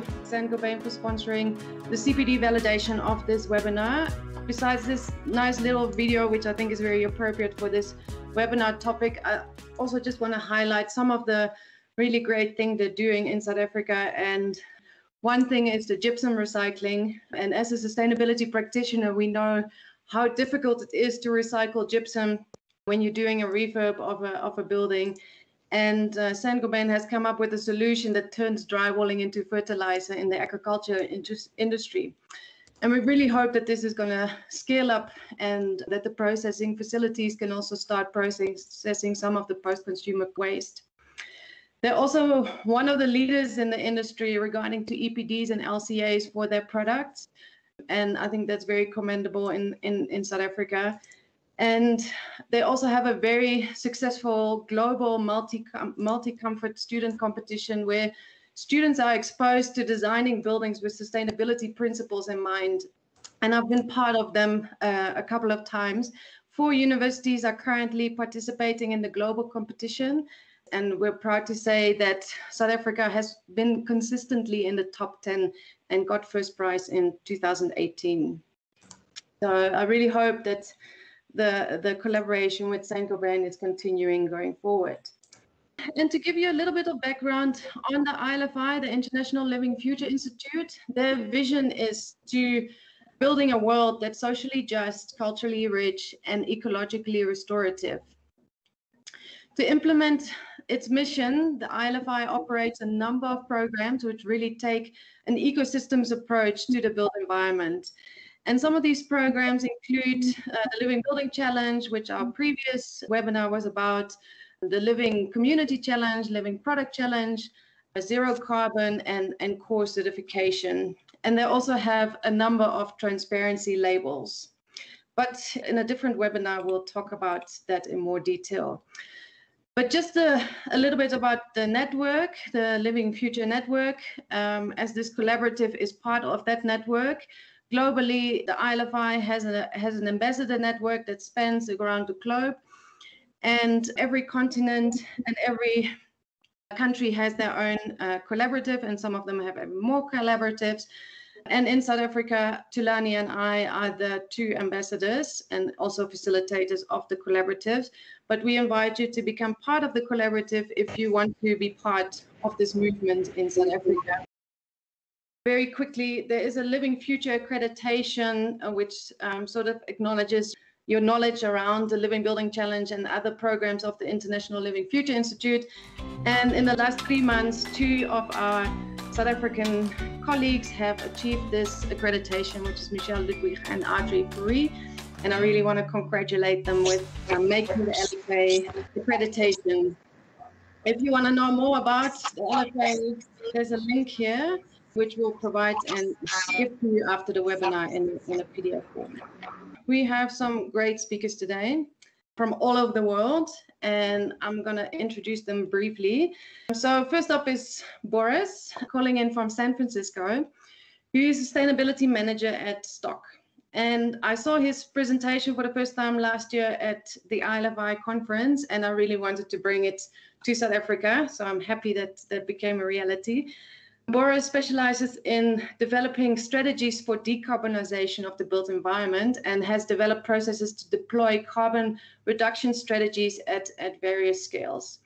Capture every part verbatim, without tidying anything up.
to Saint-Gobain for sponsoring the C P D validation of this webinar. Besides this nice little video, which I think is very appropriate for this webinar topic, I also just want to highlight some of the really great things they're doing in South Africa. And one thing is the gypsum recycling. And as a sustainability practitioner, we know how difficult it is to recycle gypsum when you're doing a refurb of a, of a building. And uh, Saint-Gobain has come up with a solution that turns drywalling into fertilizer in the agriculture industry. And we really hope that this is going to scale up and that the processing facilities can also start processing some of the post-consumer waste. They're also one of the leaders in the industry regarding to E P Ds and L C As for their products. And I think that's very commendable in, in, in South Africa. And they also have a very successful global multi, multi-comfort student competition where students are exposed to designing buildings with sustainability principles in mind. And I've been part of them uh, a couple of times. Four universities are currently participating in the global competition. And we're proud to say that South Africa has been consistently in the top ten and got first prize in two thousand eighteen. So I really hope that The, the collaboration with Saint-Gobain is continuing going forward. And to give you a little bit of background on the I L F I, the International Living Future Institute, their vision is to building a world that's socially just, culturally rich, and ecologically restorative. To implement its mission, the I L F I operates a number of programs which really take an ecosystems approach to the built environment. And some of these programs include uh, the Living Building Challenge, which our previous webinar was about, the Living Community Challenge, Living Product Challenge, Zero Carbon, and, and Core Certification. And they also have a number of transparency labels. But in a different webinar, we'll talk about that in more detail. But just a, a little bit about the network, the Living Future Network, um, as this collaborative is part of that network. Globally, the I L F I has, a, has an ambassador network that spans around the globe, and every continent and every country has their own uh, collaborative, and some of them have more collaboratives. And in South Africa, Thulani and I are the two ambassadors and also facilitators of the collaboratives. But we invite you to become part of the collaborative if you want to be part of this movement in South Africa. Very quickly, there is a Living Future accreditation, uh, which um, sort of acknowledges your knowledge around the Living Building Challenge and other programs of the International Living Future Institute. And in the last three months, two of our South African colleagues have achieved this accreditation, which is Michelle Ludwig and Audrey Fouri. And I really want to congratulate them with uh, making the L F A accreditation. If you want to know more about the L F A, there's a link here, which we'll provide and give to you after the webinar in, in a P D F form. We have some great speakers today from all over the world, and I'm gonna introduce them briefly. So first up is Boris, calling in from San Francisco, who is sustainability manager at Stok. And I saw his presentation for the first time last year at the I L F I conference, and I really wanted to bring it to South Africa. So I'm happy that that became a reality. Boris specializes in developing strategies for decarbonization of the built environment and has developed processes to deploy carbon reduction strategies at, at various scales.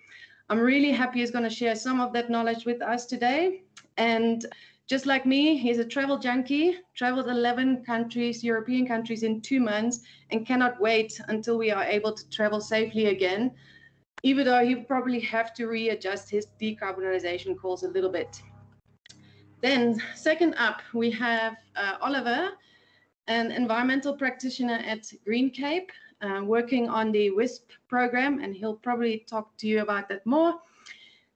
I'm really happy he's going to share some of that knowledge with us today. And just like me, he's a travel junkie, traveled eleven countries, European countries in two months, and cannot wait until we are able to travel safely again, even though he'll probably have to readjust his decarbonization calls a little bit. Then second up, we have uh, Oliver, an environmental practitioner at Green Cape, uh, working on the WISP program, and he'll probably talk to you about that more.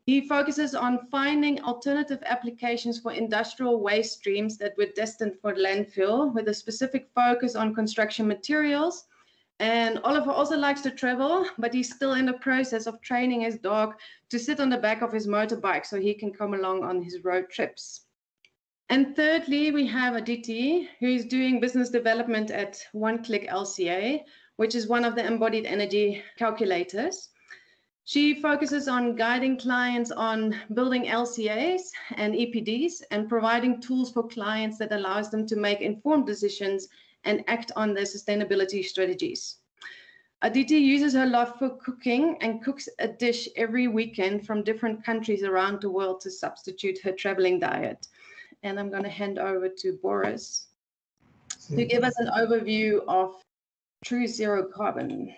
He focuses on finding alternative applications for industrial waste streams that were destined for landfill, with a specific focus on construction materials. And Oliver also likes to travel, but he's still in the process of training his dog to sit on the back of his motorbike so he can come along on his road trips. And thirdly, we have Aditi, who is doing business development at One Click L C A, which is one of the embodied energy calculators. She focuses on guiding clients on building L C As and E P Ds and providing tools for clients that allows them to make informed decisions and act on their sustainability strategies. Aditi uses her love for cooking and cooks a dish every weekend from different countries around the world to substitute her traveling diet. And I'm going to hand over to Boris to give us an overview of True Zero Carbon.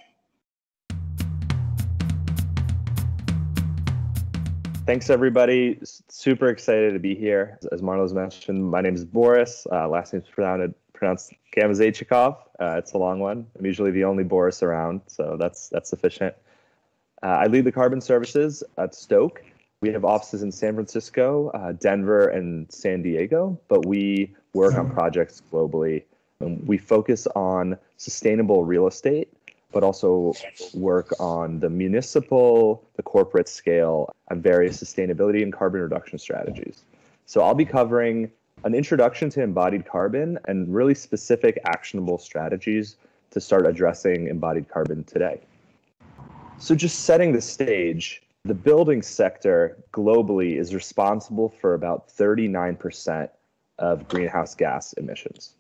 Thanks, everybody. Super excited to be here. As Marloes mentioned, my name is Boris. Uh, last name is pronounced, pronounced Gamazaychikov. Uh, it's a long one. I'm usually the only Boris around, so that's that's sufficient. Uh, I lead the carbon services at Stok. We have offices in San Francisco, uh, Denver, and San Diego, but we work on projects globally. And we focus on sustainable real estate, but also work on the municipal, the corporate scale, on various sustainability and carbon reduction strategies. So I'll be covering an introduction to embodied carbon and really specific actionable strategies to start addressing embodied carbon today. So just setting the stage, the building sector globally is responsible for about thirty-nine percent of greenhouse gas emissions.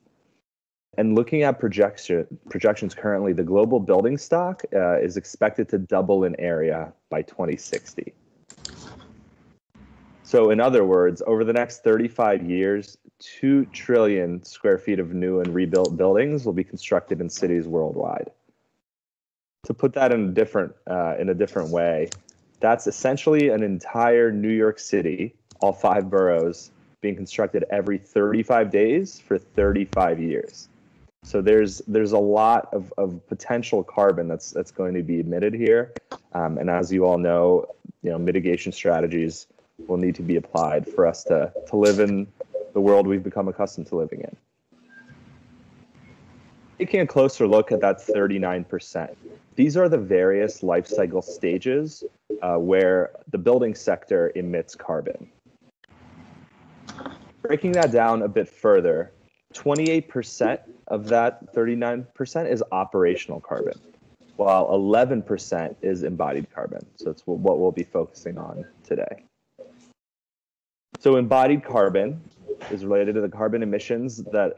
And looking at projection, projections currently, the global building stock uh, is expected to double in area by twenty sixty. So in other words, over the next thirty-five years, two trillion square feet of new and rebuilt buildings will be constructed in cities worldwide. To put that in a different, uh, in a different way, that's essentially an entire New York City, all five boroughs, being constructed every thirty-five days for thirty-five years. So there's there's a lot of, of potential carbon that's that's going to be emitted here, um, and as you all know, you know mitigation strategies will need to be applied for us to to live in the world we've become accustomed to living in. Taking a closer look at that thirty-nine percent, these are the various life cycle stages uh, where the building sector emits carbon. Breaking that down a bit further, twenty-eight percent of that thirty-nine percent is operational carbon, while eleven percent is embodied carbon. So that's what we'll be focusing on today. So embodied carbon is related to the carbon emissions that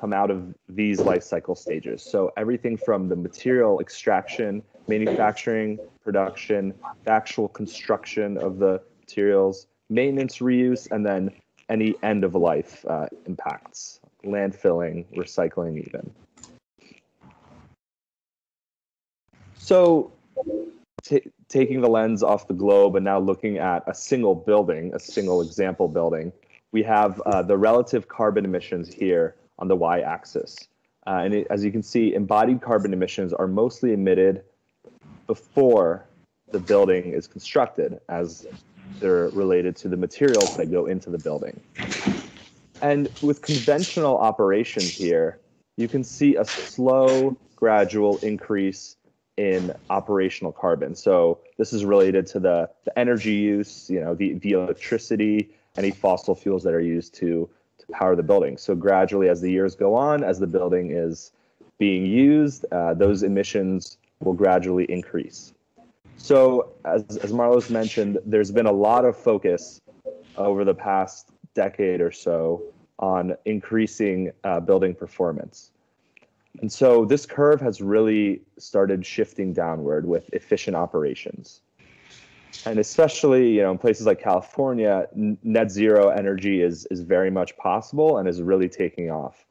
come out of these life cycle stages. So everything from the material extraction, manufacturing, production, the actual construction of the materials, maintenance, reuse, and then any end of life uh, impacts. Landfilling, recycling even. So taking the lens off the globe and now looking at a single building, a single example building, we have uh, the relative carbon emissions here on the y-axis. Uh, and it, as you can see, embodied carbon emissions are mostly emitted before the building is constructed, as they're related to the materials that go into the building. And with conventional operations here, you can see a slow, gradual increase in operational carbon. So this is related to the, the energy use, you know, the, the electricity, any fossil fuels that are used to, to power the building. So gradually, as the years go on, as the building is being used, uh, those emissions will gradually increase. So as, as Marloes mentioned, there's been a lot of focus over the past decade or so on increasing uh, building performance. And so this curve has really started shifting downward with efficient operations. And especially, you know, in places like California, net zero energy is, is very much possible and is really taking off.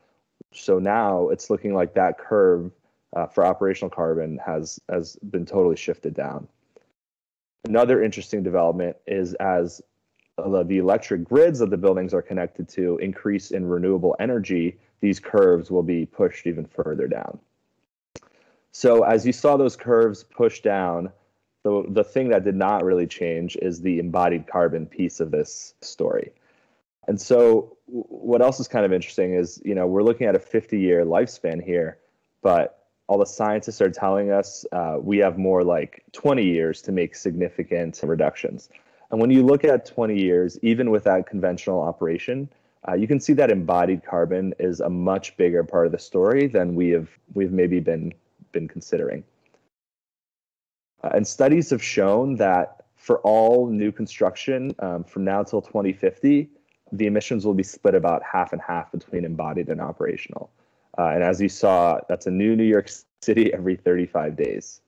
So now it's looking like that curve uh, for operational carbon has, has been totally shifted down. Another interesting development is as the electric grids that the buildings are connected to increase in renewable energy, these curves will be pushed even further down. So as you saw those curves push down, the, the thing that did not really change is the embodied carbon piece of this story. And so what else is kind of interesting is, you know, we're looking at a fifty year lifespan here, but all the scientists are telling us uh, we have more like twenty years to make significant reductions. And when you look at twenty years, even without conventional operation, uh, you can see that embodied carbon is a much bigger part of the story than we have we've maybe been been considering. Uh, and studies have shown that for all new construction um, from now till twenty fifty, the emissions will be split about half and half between embodied and operational. Uh, and as you saw, that's a new New York City every thirty-five days.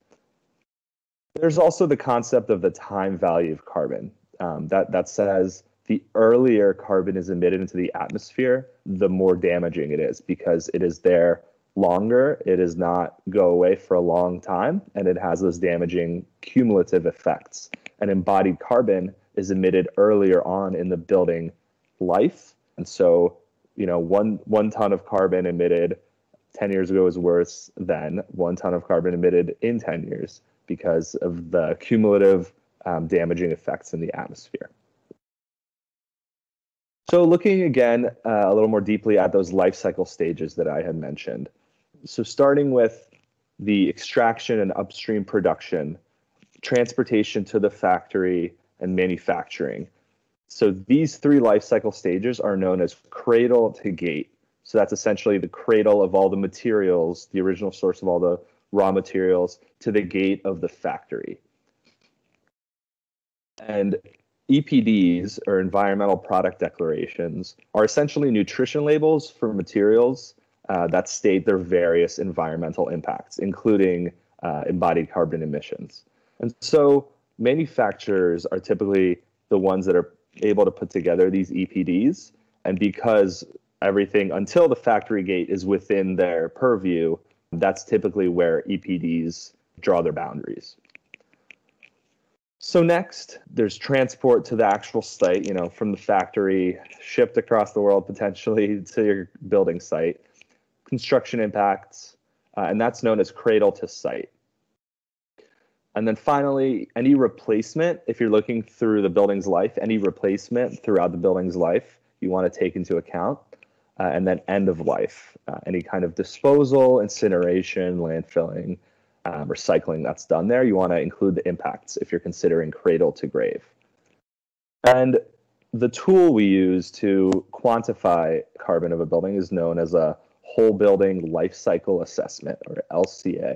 There's also the concept of the time value of carbon. Um, that, that says the earlier carbon is emitted into the atmosphere, the more damaging it is because it is there longer, it does not go away for a long time, and it has those damaging cumulative effects. And embodied carbon is emitted earlier on in the building life. And so, you know, one, one ton of carbon emitted ten years ago is worse than one ton of carbon emitted in ten years because of the cumulative um, damaging effects in the atmosphere. So looking again uh, a little more deeply at those life cycle stages that I had mentioned. So starting with the extraction and upstream production, transportation to the factory, and manufacturing. So these three life cycle stages are known as cradle to gate. So that's essentially the cradle of all the materials, the original source of all the raw materials, to the gate of the factory. And E P Ds, or environmental product declarations, are essentially nutrition labels for materials uh, that state their various environmental impacts, including uh, embodied carbon emissions. And so manufacturers are typically the ones that are able to put together these E P Ds, and because everything until the factory gate is within their purview, that's typically where E P Ds draw their boundaries. So next, there's transport to the actual site, you know, from the factory, shipped across the world potentially to your building site, construction impacts, uh, and that's known as cradle to site. And then finally, any replacement, if you're looking through the building's life, any replacement throughout the building's life, you want to take into account, uh, and then end of life, uh, any kind of disposal, incineration, landfilling, Um, recycling that's done there, you want to include the impacts if you're considering cradle to grave. And the tool we use to quantify carbon of a building is known as a Whole Building Life Cycle Assessment, or L C A.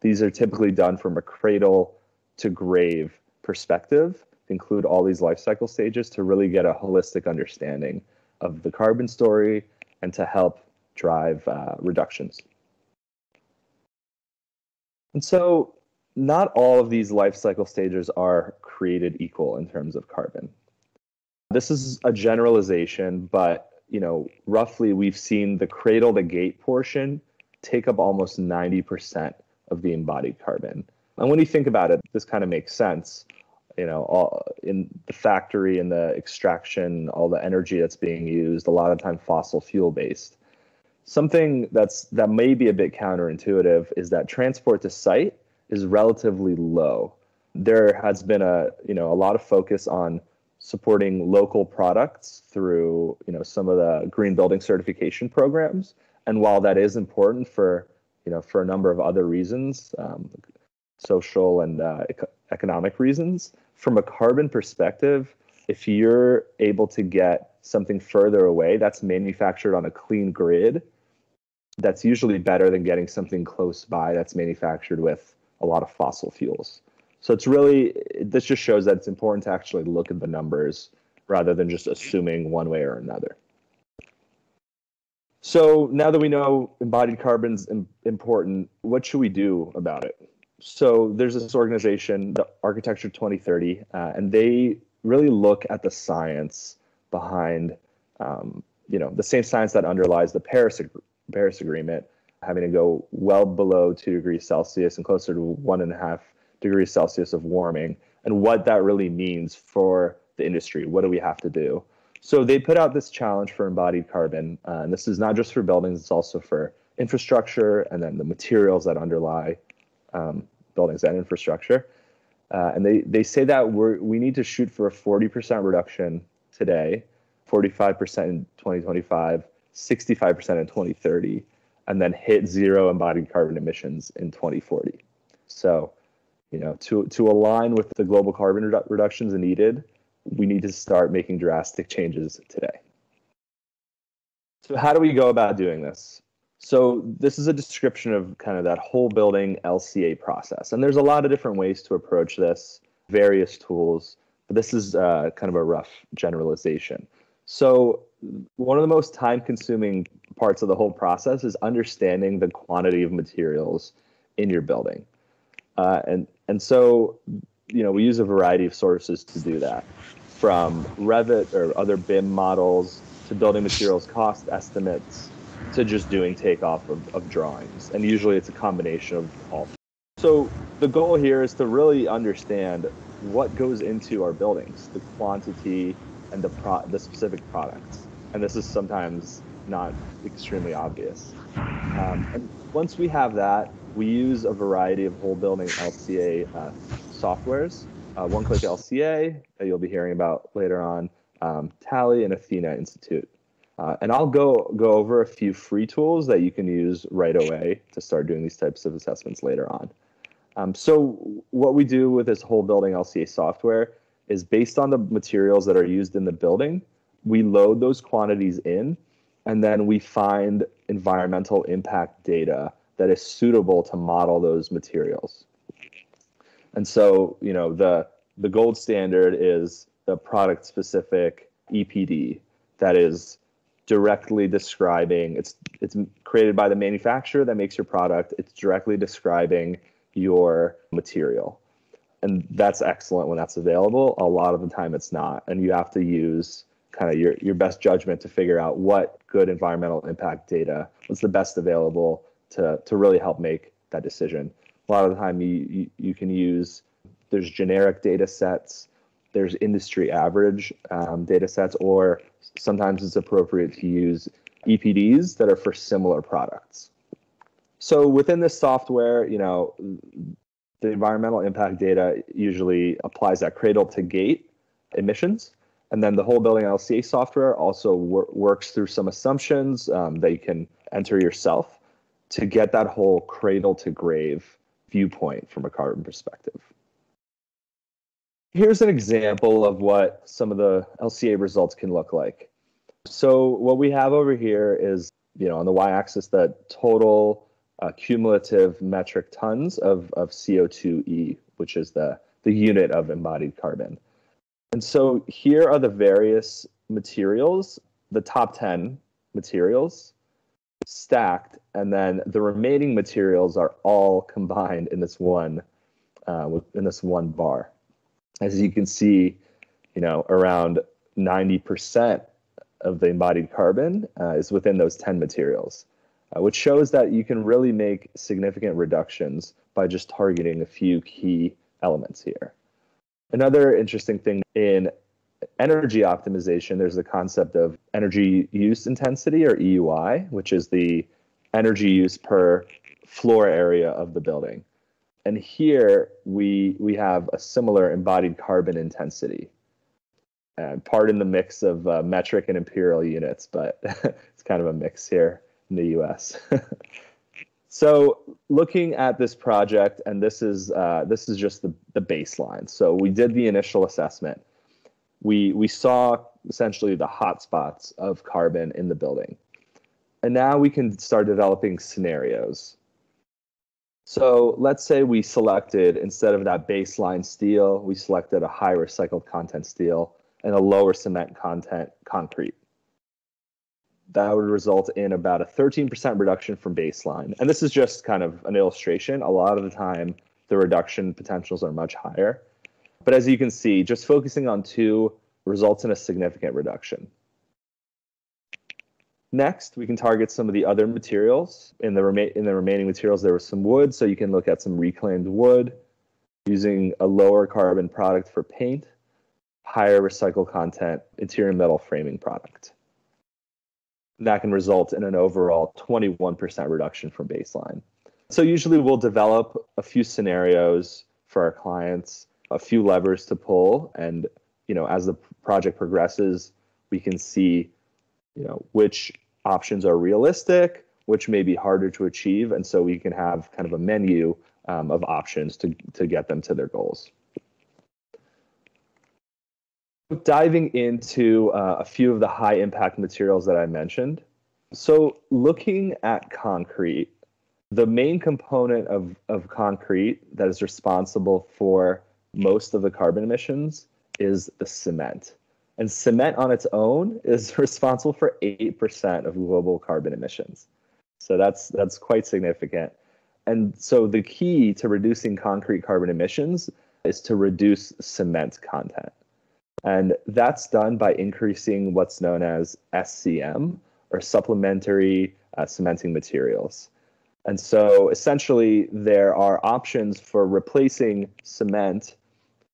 These are typically done from a cradle to grave perspective, include all these life cycle stages to really get a holistic understanding of the carbon story and to help drive uh, reductions. And so not all of these life cycle stages are created equal in terms of carbon. This is a generalization, but you know, roughly we've seen the cradle to gate portion take up almost ninety percent of the embodied carbon. And when you think about it, this kind of makes sense. You know, all in the factory and the extraction, all the energy that's being used, a lot of time fossil fuel based. Something that's that may be a bit counterintuitive is that transport to site is relatively low. There has been a you know a lot of focus on supporting local products through you know some of the green building certification programs, and while that is important for you know for a number of other reasons, um, social and uh, economic reasons, from a carbon perspective, if you're able to get something further away that's manufactured on a clean grid, that's usually better than getting something close by that's manufactured with a lot of fossil fuels. So it's really, this just shows that it's important to actually look at the numbers rather than just assuming one way or another. So now that we know embodied carbon's important, what should we do about it? So there's this organization, the Architecture twenty thirty, uh, and they really look at the science behind, um, you know, the same science that underlies the Paris, Ag Paris Agreement, having to go well below two degrees Celsius and closer to one and a half degrees Celsius of warming, and what that really means for the industry. What do we have to do? So they put out this challenge for embodied carbon, uh, and this is not just for buildings, it's also for infrastructure and then the materials that underlie um, buildings and infrastructure. Uh, and they, they say that we're, we need to shoot for a forty percent reduction today, forty-five percent in twenty twenty-five, sixty-five percent in twenty thirty, and then hit zero embodied carbon emissions in twenty forty. So, you know, to, to align with the global carbon redu reductions needed, we need to start making drastic changes today. So how do we go about doing this? So this is a description of kind of that whole building L C A process. And there's a lot of different ways to approach this, various tools, but this is uh, kind of a rough generalization. So one of the most time-consuming parts of the whole process is understanding the quantity of materials in your building. Uh, and, and so, you know, we use a variety of sources to do that, from Revit or other B I M models to building materials cost estimates to just doing takeoff of, of drawings. And usually it's a combination of all. So the goal here is to really understand what goes into our buildings, the quantity and the, pro the specific products. And this is sometimes not extremely obvious. Um, and once we have that, we use a variety of whole building L C A uh, softwares. Uh, One Click L C A, that you'll be hearing about later on, um, Tally, and Athena Institute. Uh, and I'll go, go over a few free tools that you can use right away to start doing these types of assessments later on. Um, so what we do with this whole building L C A software is, based on the materials that are used in the building, we load those quantities in, and then we find environmental impact data that is suitable to model those materials. And so, you know, the, the gold standard is the product-specific E P D that is directly describing, it's, it's created by the manufacturer that makes your product, it's directly describing your material. And that's excellent when that's available. A lot of the time it's not, and you have to use kind of your, your best judgment to figure out what good environmental impact data, what's the best available to, to really help make that decision. A lot of the time you, you, you can use, there's generic data sets, there's industry average um, data sets, or sometimes it's appropriate to use E P Ds that are for similar products. So within this software, you know, the environmental impact data usually applies that cradle to gate emissions. And then the whole building L C A software also wor works through some assumptions um, that you can enter yourself to get that whole cradle to grave viewpoint from a carbon perspective. Here's an example of what some of the L C A results can look like. So what we have over here is, you know, on the y-axis, the total uh, cumulative metric tons of, of C O two E, which is the, the unit of embodied carbon. And so here are the various materials, the top ten materials stacked, and then the remaining materials are all combined in this one, uh, in this one bar. As you can see, you know, around ninety percent of the embodied carbon uh, is within those ten materials, uh, which shows that you can really make significant reductions by just targeting a few key elements here. Another interesting thing in energy optimization, there's the concept of energy use intensity, or E U I, which is the energy use per floor area of the building. And here we, we have a similar embodied carbon intensity, uh, part in the mix of uh, metric and imperial units, but it's kind of a mix here in the U S So looking at this project, and this is uh, this is just the, the baseline. So we did the initial assessment. We we saw essentially the hotspots of carbon in the building, and now we can start developing scenarios. So let's say we selected, instead of that baseline steel, we selected a high recycled content steel and a lower cement content concrete. That would result in about a thirteen percent reduction from baseline. And this is just kind of an illustration. A lot of the time, the reduction potentials are much higher. But as you can see, just focusing on two results in a significant reduction. Next, we can target some of the other materials. In the, rema in the remaining materials, there was some wood, so you can look at some reclaimed wood, using a lower carbon product for paint, higher recycled content, interior metal framing product. That can result in an overall twenty-one percent reduction from baseline. So usually we'll develop a few scenarios for our clients, a few levers to pull, and, you know, as the project progresses, we can see, you know, which options are realistic, which may be harder to achieve, and so we can have kind of a menu um, of options to, to get them to their goals. Diving into uh, a few of the high impact materials that I mentioned. So looking at concrete, the main component of, of concrete that is responsible for most of the carbon emissions is the cement. And cement on its own is responsible for eight percent of global carbon emissions. So that's, that's quite significant. And so the key to reducing concrete carbon emissions is to reduce cement content. And that's done by increasing what's known as S C M, or supplementary uh, cementing materials. And so essentially there are options for replacing cement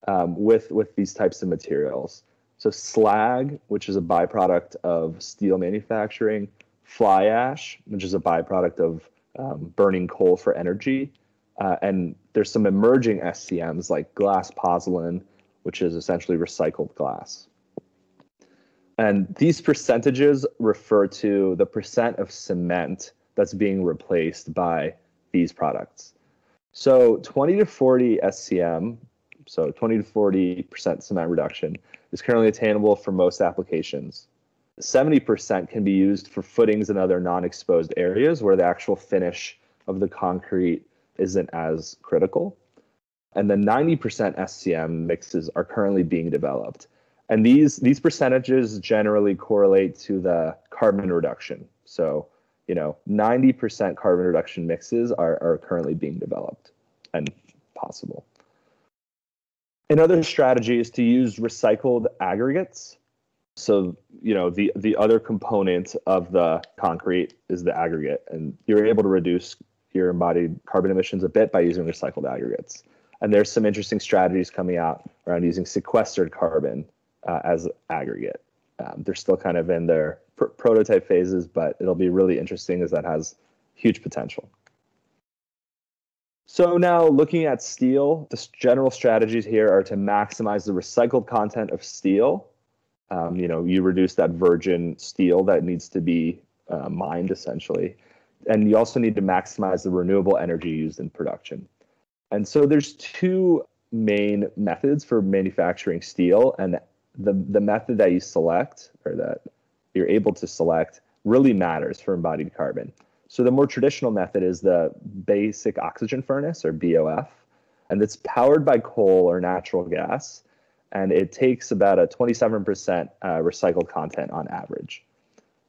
um, with, with these types of materials. So slag, which is a byproduct of steel manufacturing, fly ash, which is a byproduct of um, burning coal for energy. Uh, and there's some emerging S C Ms like glass pozzolan, which is essentially recycled glass. And these percentages refer to the percent of cement that's being replaced by these products. So twenty to forty S C M, so twenty to forty percent cement reduction, is currently attainable for most applications. seventy percent can be used for footings and other non-exposed areas where the actual finish of the concrete isn't as critical. And the ninety percent S C M mixes are currently being developed. And these, these percentages generally correlate to the carbon reduction. So, you know, ninety percent carbon reduction mixes are, are currently being developed and possible. Another strategy is to use recycled aggregates. So, you know, the, the other component of the concrete is the aggregate, and you're able to reduce your embodied carbon emissions a bit by using recycled aggregates. And there's some interesting strategies coming out around using sequestered carbon uh, as aggregate. Um, they're still kind of in their pr prototype phases, but it'll be really interesting as that has huge potential. So now looking at steel, the general strategies here are to maximize the recycled content of steel. Um, you know, you reduce that virgin steel that needs to be uh, mined essentially. And you also need to maximize the renewable energy used in production. And so there's two main methods for manufacturing steel, and the, the method that you select, or that you're able to select, really matters for embodied carbon. So the more traditional method is the basic oxygen furnace, or B O F, and it's powered by coal or natural gas, and it takes about a twenty-seven percent uh, recycled content on average.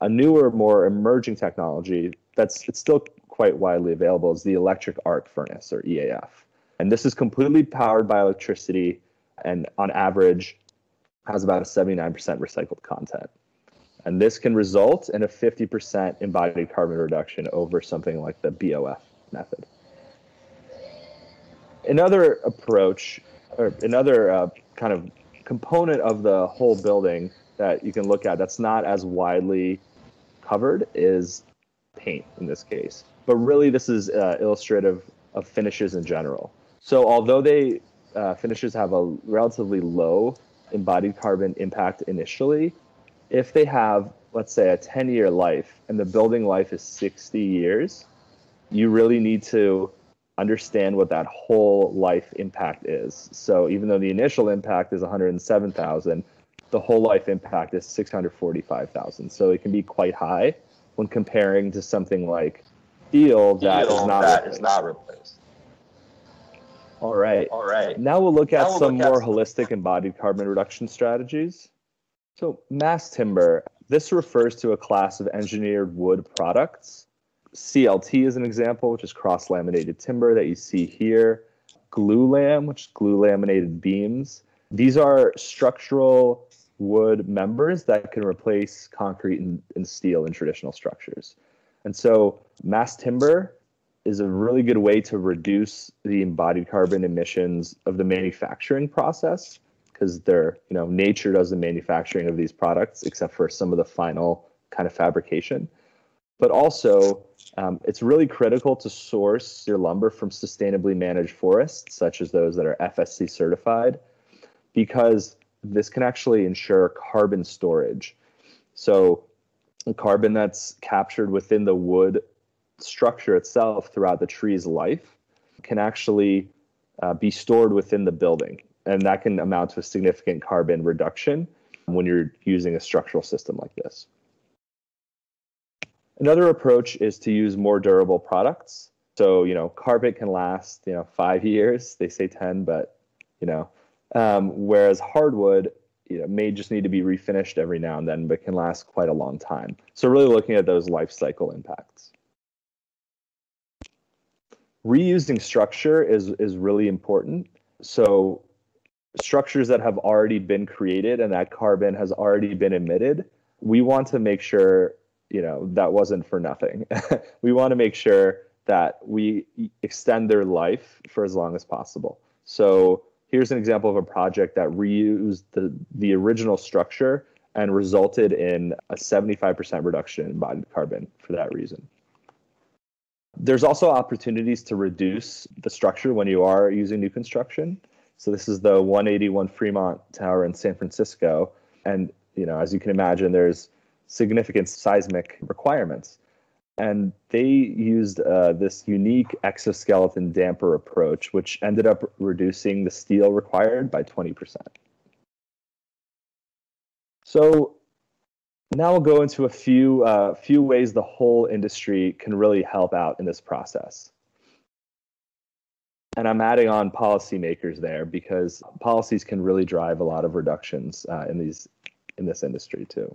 A newer, more emerging technology that's it's still quite widely available is the electric arc furnace, or E A F. And this is completely powered by electricity, and on average has about a seventy-nine percent recycled content. And this can result in a fifty percent embodied carbon reduction over something like the B O F method. Another approach, or another uh, kind of component of the whole building that you can look at that's not as widely covered is paint in this case. But really this is uh, illustrative of finishes in general. So although they uh, finishes have a relatively low embodied carbon impact initially, if they have, let's say, a ten year life and the building life is sixty years, you really need to understand what that whole life impact is. So even though the initial impact is one hundred seven thousand, the whole life impact is six hundred forty-five thousand. So it can be quite high when comparing to something like steel that steel is not that replaced. Is not replaced. All right. All right. Now we'll look at we'll some look more at holistic embodied carbon reduction strategies. So mass timber, this refers to a class of engineered wood products. C L T is an example, which is cross laminated timber that you see here. Glue lam, which is glue laminated beams. These are structural wood members that can replace concrete and, and steel in traditional structures. And so mass timber is a really good way to reduce the embodied carbon emissions of the manufacturing process, because they're, you know, nature does the manufacturing of these products, except for some of the final kind of fabrication. But also, um, it's really critical to source your lumber from sustainably managed forests, such as those that are F S C certified, because this can actually ensure carbon storage. So the carbon that's captured within the wood structure itself throughout the tree's life can actually uh, be stored within the building. And that can amount to a significant carbon reduction when you're using a structural system like this. Another approach is to use more durable products. So, you know, carpet can last, you know, five years. They say ten, but, you know, um, whereas hardwood, you know, may just need to be refinished every now and then, but can last quite a long time. So really looking at those life cycle impacts. Reusing structure is, is really important. So structures that have already been created and that carbon has already been emitted, we want to make sure, you know, that wasn't for nothing. We want to make sure that we extend their life for as long as possible. So here's an example of a project that reused the, the original structure and resulted in a seventy-five percent reduction in embodied carbon for that reason. There's also opportunities to reduce the structure when you are using new construction. So this is the one eighty-one Fremont Tower in San Francisco. And, you know, as you can imagine, there's significant seismic requirements. And they used uh, this unique exoskeleton damper approach, which ended up reducing the steel required by twenty percent. So now we'll go into a few, uh, few ways the whole industry can really help out in this process. And I'm adding on policymakers there because policies can really drive a lot of reductions uh, in, these, in this industry too.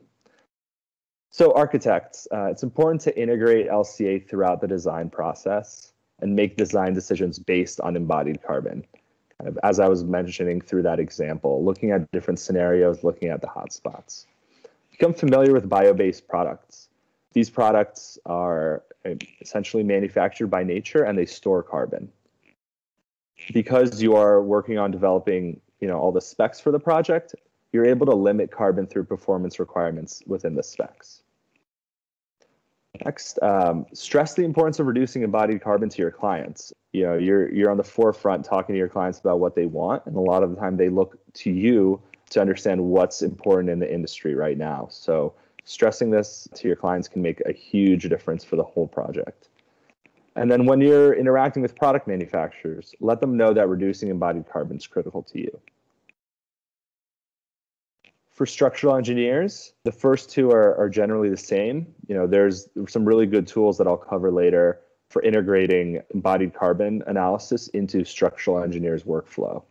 So architects, uh, it's important to integrate L C A throughout the design process and make design decisions based on embodied carbon. Kind of, as I was mentioning through that example, looking at different scenarios, looking at the hotspots. Become familiar with bio-based products. These products are essentially manufactured by nature and they store carbon. Because you are working on developing, you know, all the specs for the project, you're able to limit carbon through performance requirements within the specs. Next, um, stress the importance of reducing embodied carbon to your clients. You know, you're, you're on the forefront talking to your clients about what they want, and a lot of the time they look to you to understand what's important in the industry right now. So stressing this to your clients can make a huge difference for the whole project. And then when you're interacting with product manufacturers, let them know that reducing embodied carbon is critical to you. For structural engineers, the first two are, are generally the same. You know, there's some really good tools that I'll cover later for integrating embodied carbon analysis into structural engineers' workflow.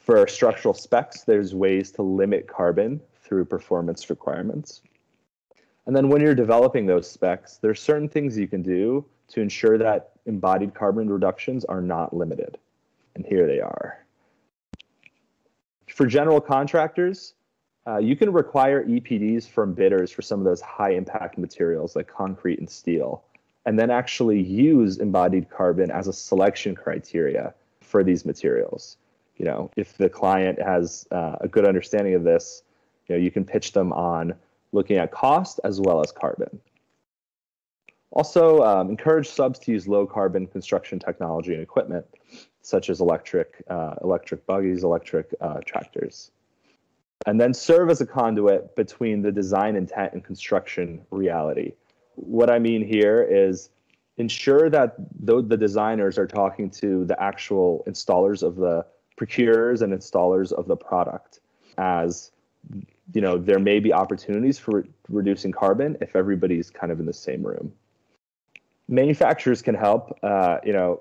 For structural specs, there's ways to limit carbon through performance requirements. And then when you're developing those specs, there's certain things you can do to ensure that embodied carbon reductions are not limited. And here they are. For general contractors, Uh, you can require E P Ds from bidders for some of those high impact materials like concrete and steel, and then actually use embodied carbon as a selection criteria for these materials. You know, if the client has uh, a good understanding of this, you know, you can pitch them on looking at cost as well as carbon. Also, um, encourage subs to use low carbon construction technology and equipment, such as electric, uh, electric buggies, electric uh, tractors. And then serve as a conduit between the design intent and construction reality. What I mean here is ensure that the, the designers are talking to the actual installers of the procurers and installers of the product, as, you know, there may be opportunities for re reducing carbon if everybody's kind of in the same room. Manufacturers can help. Uh, you know,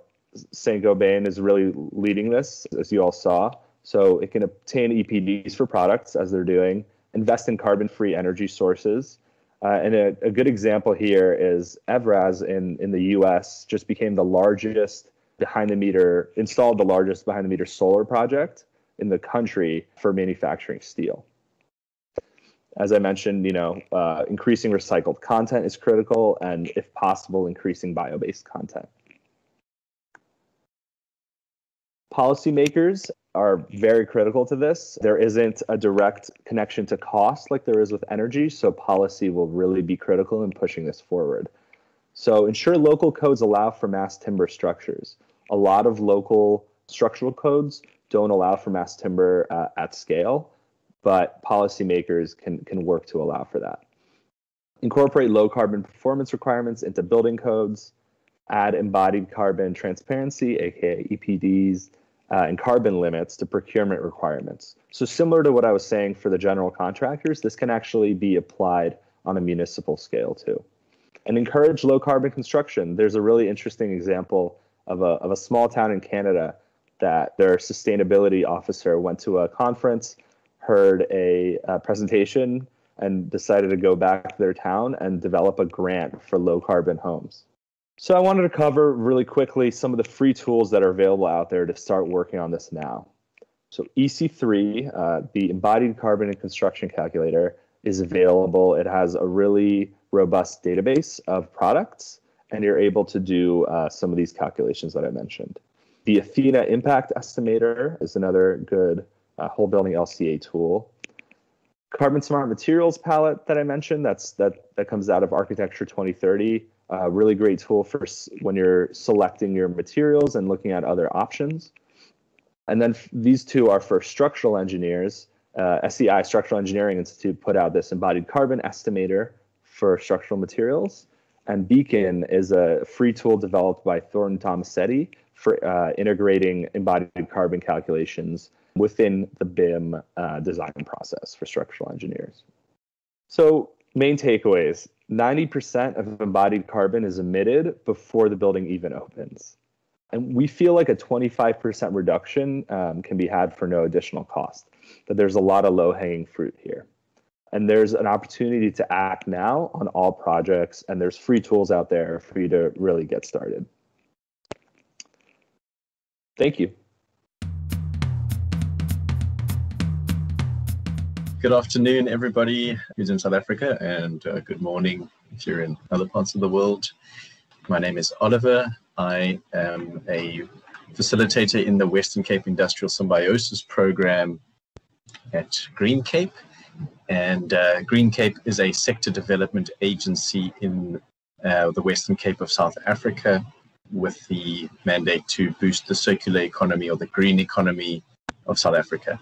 Saint-Gobain is really leading this, as you all saw. So it can obtain E P Ds for products as they're doing, invest in carbon-free energy sources. Uh, and a, a good example here is Evraz in, in the U S just became the largest behind-the-meter, installed the largest behind-the-meter solar project in the country for manufacturing steel. As I mentioned, you know, uh, increasing recycled content is critical, and if possible, increasing bio-based content. Policymakers are very critical to this. There isn't a direct connection to cost like there is with energy, so policy will really be critical in pushing this forward. So ensure local codes allow for mass timber structures. A lot of local structural codes don't allow for mass timber uh, at scale, but policymakers can, can work to allow for that. Incorporate low carbon performance requirements into building codes. Add embodied carbon transparency, aka E P Ds, Uh, and carbon limits to procurement requirements. So similar to what I was saying for the general contractors, this can actually be applied on a municipal scale too. and encourage low carbon construction. There's a really interesting example of a, of a small town in Canada that their sustainability officer went to a conference, heard a, a presentation, and decided to go back to their town and develop a grant for low carbon homes. So I wanted to cover really quickly some of the free tools that are available out there to start working on this now. So E C three, uh, the Embodied Carbon in Construction Calculator, is available. It has a really robust database of products, and you're able to do uh, some of these calculations that I mentioned. The Athena Impact Estimator is another good uh, whole building L C A tool. Carbon Smart Materials Palette that I mentioned, that's, that, that comes out of Architecture twenty thirty. A really great tool for when you're selecting your materials and looking at other options. And then these two are for structural engineers. Uh, S E I, Structural Engineering Institute, put out this Embodied Carbon Estimator for structural materials. And Beacon is a free tool developed by Thornton Tomasetti for uh, integrating embodied carbon calculations within the B I M uh, design process for structural engineers. So main takeaways, ninety percent of embodied carbon is emitted before the building even opens. And we feel like a twenty-five percent reduction um, can be had for no additional cost, that there's a lot of low-hanging fruit here. And there's an opportunity to act now on all projects, and there's free tools out there for you to really get started. Thank you. Good afternoon, everybody who's in South Africa, and uh, good morning if you're in other parts of the world. My name is Oliver. I am a facilitator in the Western Cape Industrial Symbiosis Program at Green Cape. And uh, Green Cape is a sector development agency in uh, the Western Cape of South Africa, with the mandate to boost the circular economy, or the green economy, of South Africa.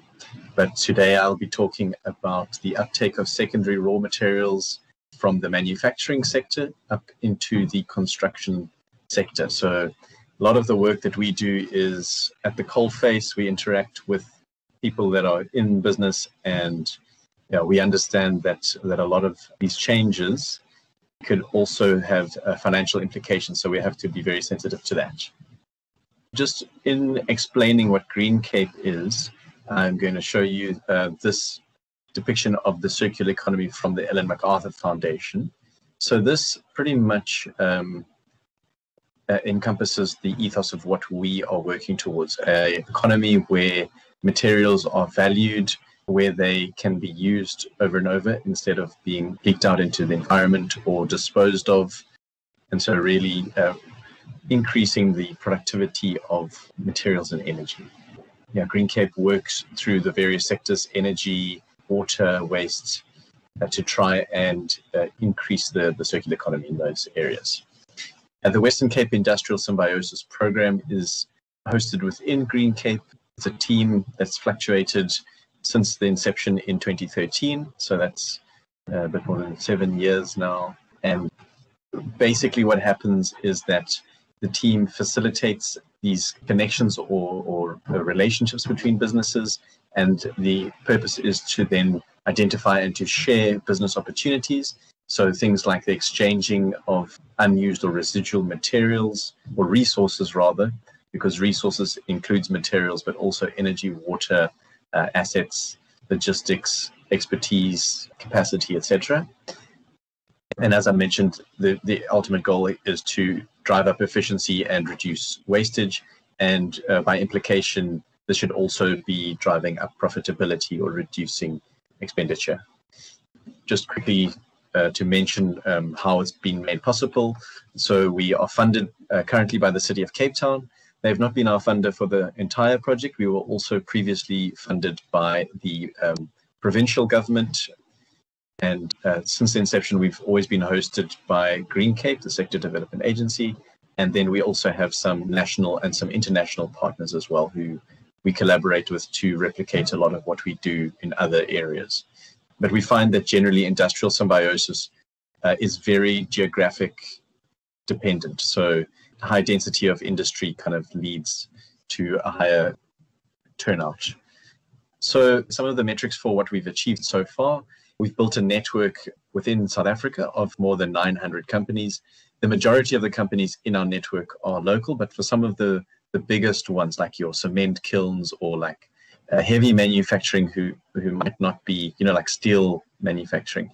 But today I'll be talking about the uptake of secondary raw materials from the manufacturing sector up into the construction sector. So a lot of the work that we do is at the coalface. We interact with people that are in business, and you know, we understand that, that a lot of these changes could also have uh, financial implications. So we have to be very sensitive to that. Just in explaining what Green Cape is, I'm going to show you uh, this depiction of the circular economy from the Ellen MacArthur Foundation. So this pretty much um, uh, encompasses the ethos of what we are working towards, an economy where materials are valued, where they can be used over and over instead of being leaked out into the environment or disposed of. And so really uh, increasing the productivity of materials and energy. Yeah, Green Cape works through the various sectors, energy, water, waste, uh, to try and uh, increase the, the circular economy in those areas. And the Western Cape Industrial Symbiosis Program is hosted within Green Cape. It's a team that's fluctuated since the inception in twenty thirteen, so that's a bit more than seven years now. And basically what happens is that the team facilitates these connections or, or relationships between businesses, and the purpose is to then identify and to share business opportunities. So things like the exchanging of unused or residual materials, or resources rather, because resources includes materials, but also energy, water, Uh, assets, logistics, expertise, capacity, et cetera. And as I mentioned, the, the ultimate goal is to drive up efficiency and reduce wastage. And uh, by implication, this should also be driving up profitability or reducing expenditure. Just quickly uh, to mention um, how it's been made possible. So we are funded uh, currently by the City of Cape Town. They've not been our funder for the entire project. We were also previously funded by the um, provincial government. And uh, since the inception, we've always been hosted by Green Cape, the sector development agency. And then we also have some national and some international partners as well, who we collaborate with to replicate a lot of what we do in other areas. But we find that generally industrial symbiosis uh, is very geographic dependent. So high density of industry kind of leads to a higher turnout. So some of the metrics for what we've achieved so far, we've built a network within South Africa of more than nine hundred companies. The majority of the companies in our network are local, but for some of the, the biggest ones, like your cement kilns or like uh, heavy manufacturing who, who might not be, you know, like steel manufacturing,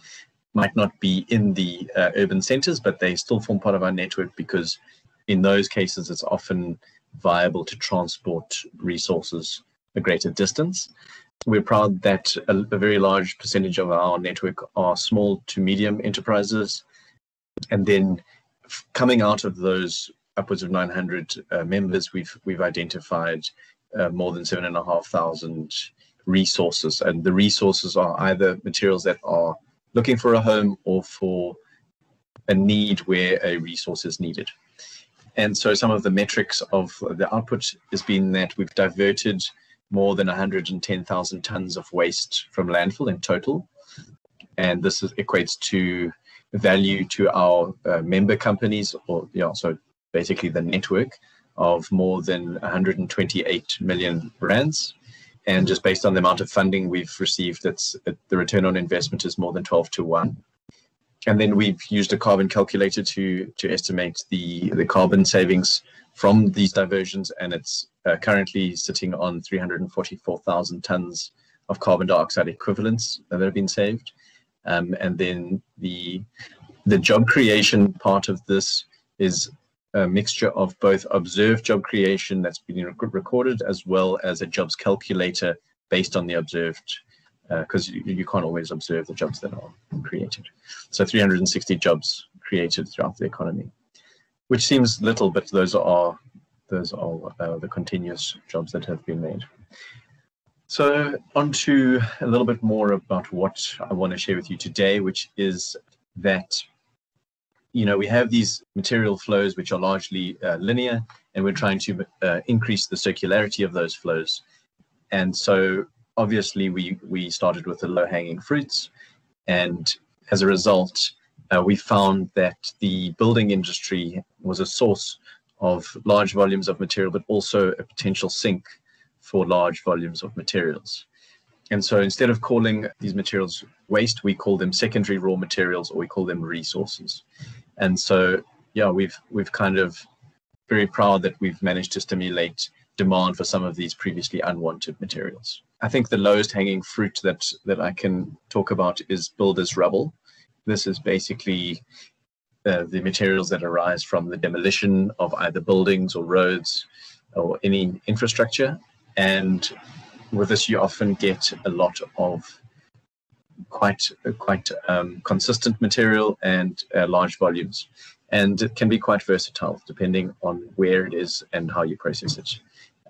might not be in the uh, urban centers, but they still form part of our network because in those cases, it's often viable to transport resources a greater distance. We're proud that a, a very large percentage of our network are small to medium enterprises. And then coming out of those upwards of nine hundred uh, members, we've we've identified uh, more than seven and a half thousand resources. And the resources are either materials that are looking for a home or for a need where a resource is needed. And so some of the metrics of the output has been that we've diverted more than one hundred ten thousand tons of waste from landfill in total. And this is, equates to value to our uh, member companies, or you know, so basically the network, of more than one hundred twenty-eight million rands. And just based on the amount of funding we've received, that's uh, the return on investment is more than twelve to one. And then we've used a carbon calculator to to estimate the the carbon savings from these diversions, and it's uh, currently sitting on three hundred forty-four thousand tons of carbon dioxide equivalents that have been saved. Um, and then the the job creation part of this is a mixture of both observed job creation that's been rec recorded, as well as a jobs calculator based on the observed, because uh, you, you can't always observe the jobs that are created. So three hundred sixty jobs created throughout the economy, which seems little, but those are those are uh, the continuous jobs that have been made. So on to a little bit more about what I want to share with you today, which is that, you know, we have these material flows which are largely uh, linear, and we're trying to uh, increase the circularity of those flows. And so obviously, we, we started with the low-hanging fruits, and as a result, uh, we found that the building industry was a source of large volumes of material, but also a potential sink for large volumes of materials. And so instead of calling these materials waste, we call them secondary raw materials, or we call them resources. And so, yeah, we've, we've kind of very proud that we've managed to stimulate demand for some of these previously unwanted materials. I think the lowest hanging fruit that, that I can talk about is builder's rubble. This is basically uh, the materials that arise from the demolition of either buildings or roads or any infrastructure. And with this, you often get a lot of quite, quite um, consistent material and uh, large volumes. And it can be quite versatile depending on where it is and how you process it.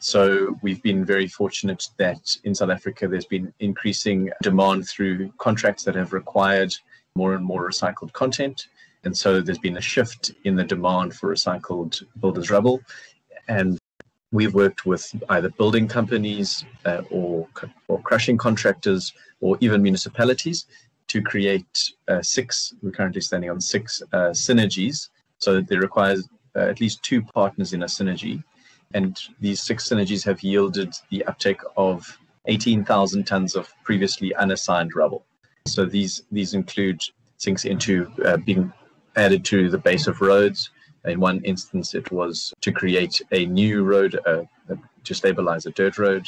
So we've been very fortunate that in South Africa, there's been increasing demand through contracts that have required more and more recycled content. And so there's been a shift in the demand for recycled builder's rubble. And we've worked with either building companies uh, or, or crushing contractors or even municipalities to create uh, six, we're currently standing on six uh, synergies. So that they require uh, at least two partners in a synergy. And these six synergies have yielded the uptake of eighteen thousand tons of previously unassigned rubble. So these, these include sinks into uh, being added to the base of roads. In one instance, it was to create a new road, uh, to stabilize a dirt road.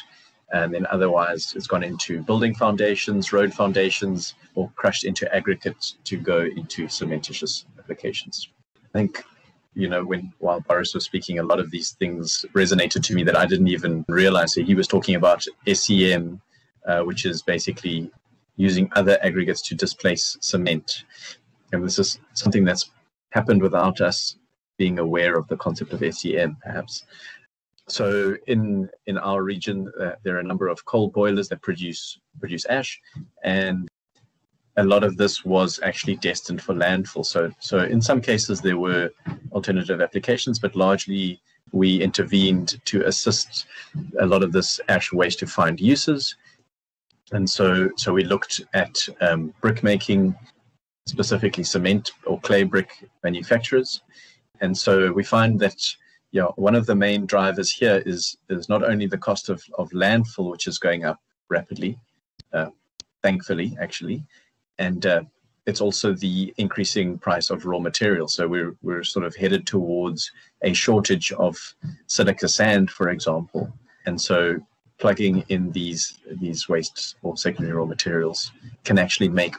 And then otherwise, it's gone into building foundations, road foundations, or crushed into aggregate to go into cementitious applications. I think, you know, when while Boris was speaking, a lot of these things resonated to me that I didn't even realize. So he was talking about S E M, uh, which is basically using other aggregates to displace cement. And this is something that's happened without us being aware of the concept of S E M, perhaps. So in in our region, uh, there are a number of coal boilers that produce produce ash, and a lot of this was actually destined for landfill. So so in some cases there were alternative applications, but largely we intervened to assist a lot of this ash waste to find uses. And so so we looked at um, brick making, specifically cement or clay brick manufacturers, and so we find that, you know, one of the main drivers here is is not only the cost of, of landfill, which is going up rapidly, uh, thankfully, actually, and uh, it's also the increasing price of raw materials. So we're, we're sort of headed towards a shortage of silica sand, for example. And so plugging in these, these waste or secondary raw materials can actually make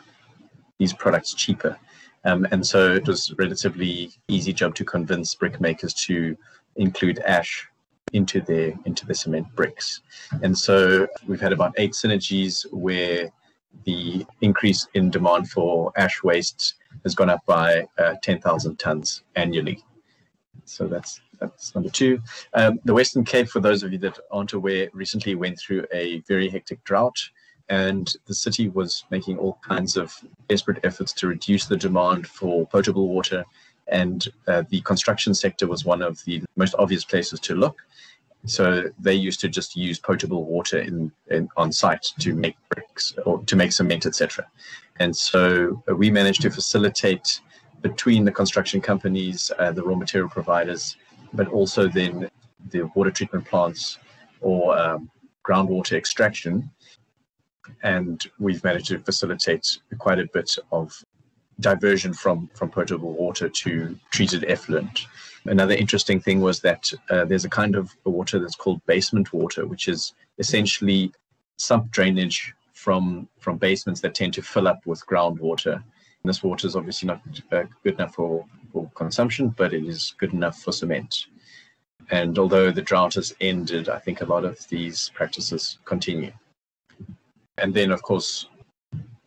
these products cheaper. Um, and so it was a relatively easy job to convince brick makers to include ash into their, into their cement bricks. And so we've had about eight synergies where the increase in demand for ash waste has gone up by uh, ten thousand tons annually. So that's that's number two. Um, the Western Cape, for those of you that aren't aware, recently went through a very hectic drought, and the city was making all kinds of desperate efforts to reduce the demand for potable water, and uh, the construction sector was one of the most obvious places to look. So they used to just use potable water in, in on site to make bricks or to make cement, et cetera. And so we managed to facilitate between the construction companies, uh, the raw material providers, but also then the water treatment plants or um, groundwater extraction. And we've managed to facilitate quite a bit of diversion from, from potable water to treated effluent. Another interesting thing was that uh, there's a kind of water that's called basement water, which is essentially sump drainage from, from basements that tend to fill up with groundwater. And this water is obviously not uh, good enough for, for consumption, but it is good enough for cement. And although the drought has ended, I think a lot of these practices continue. And then, of course,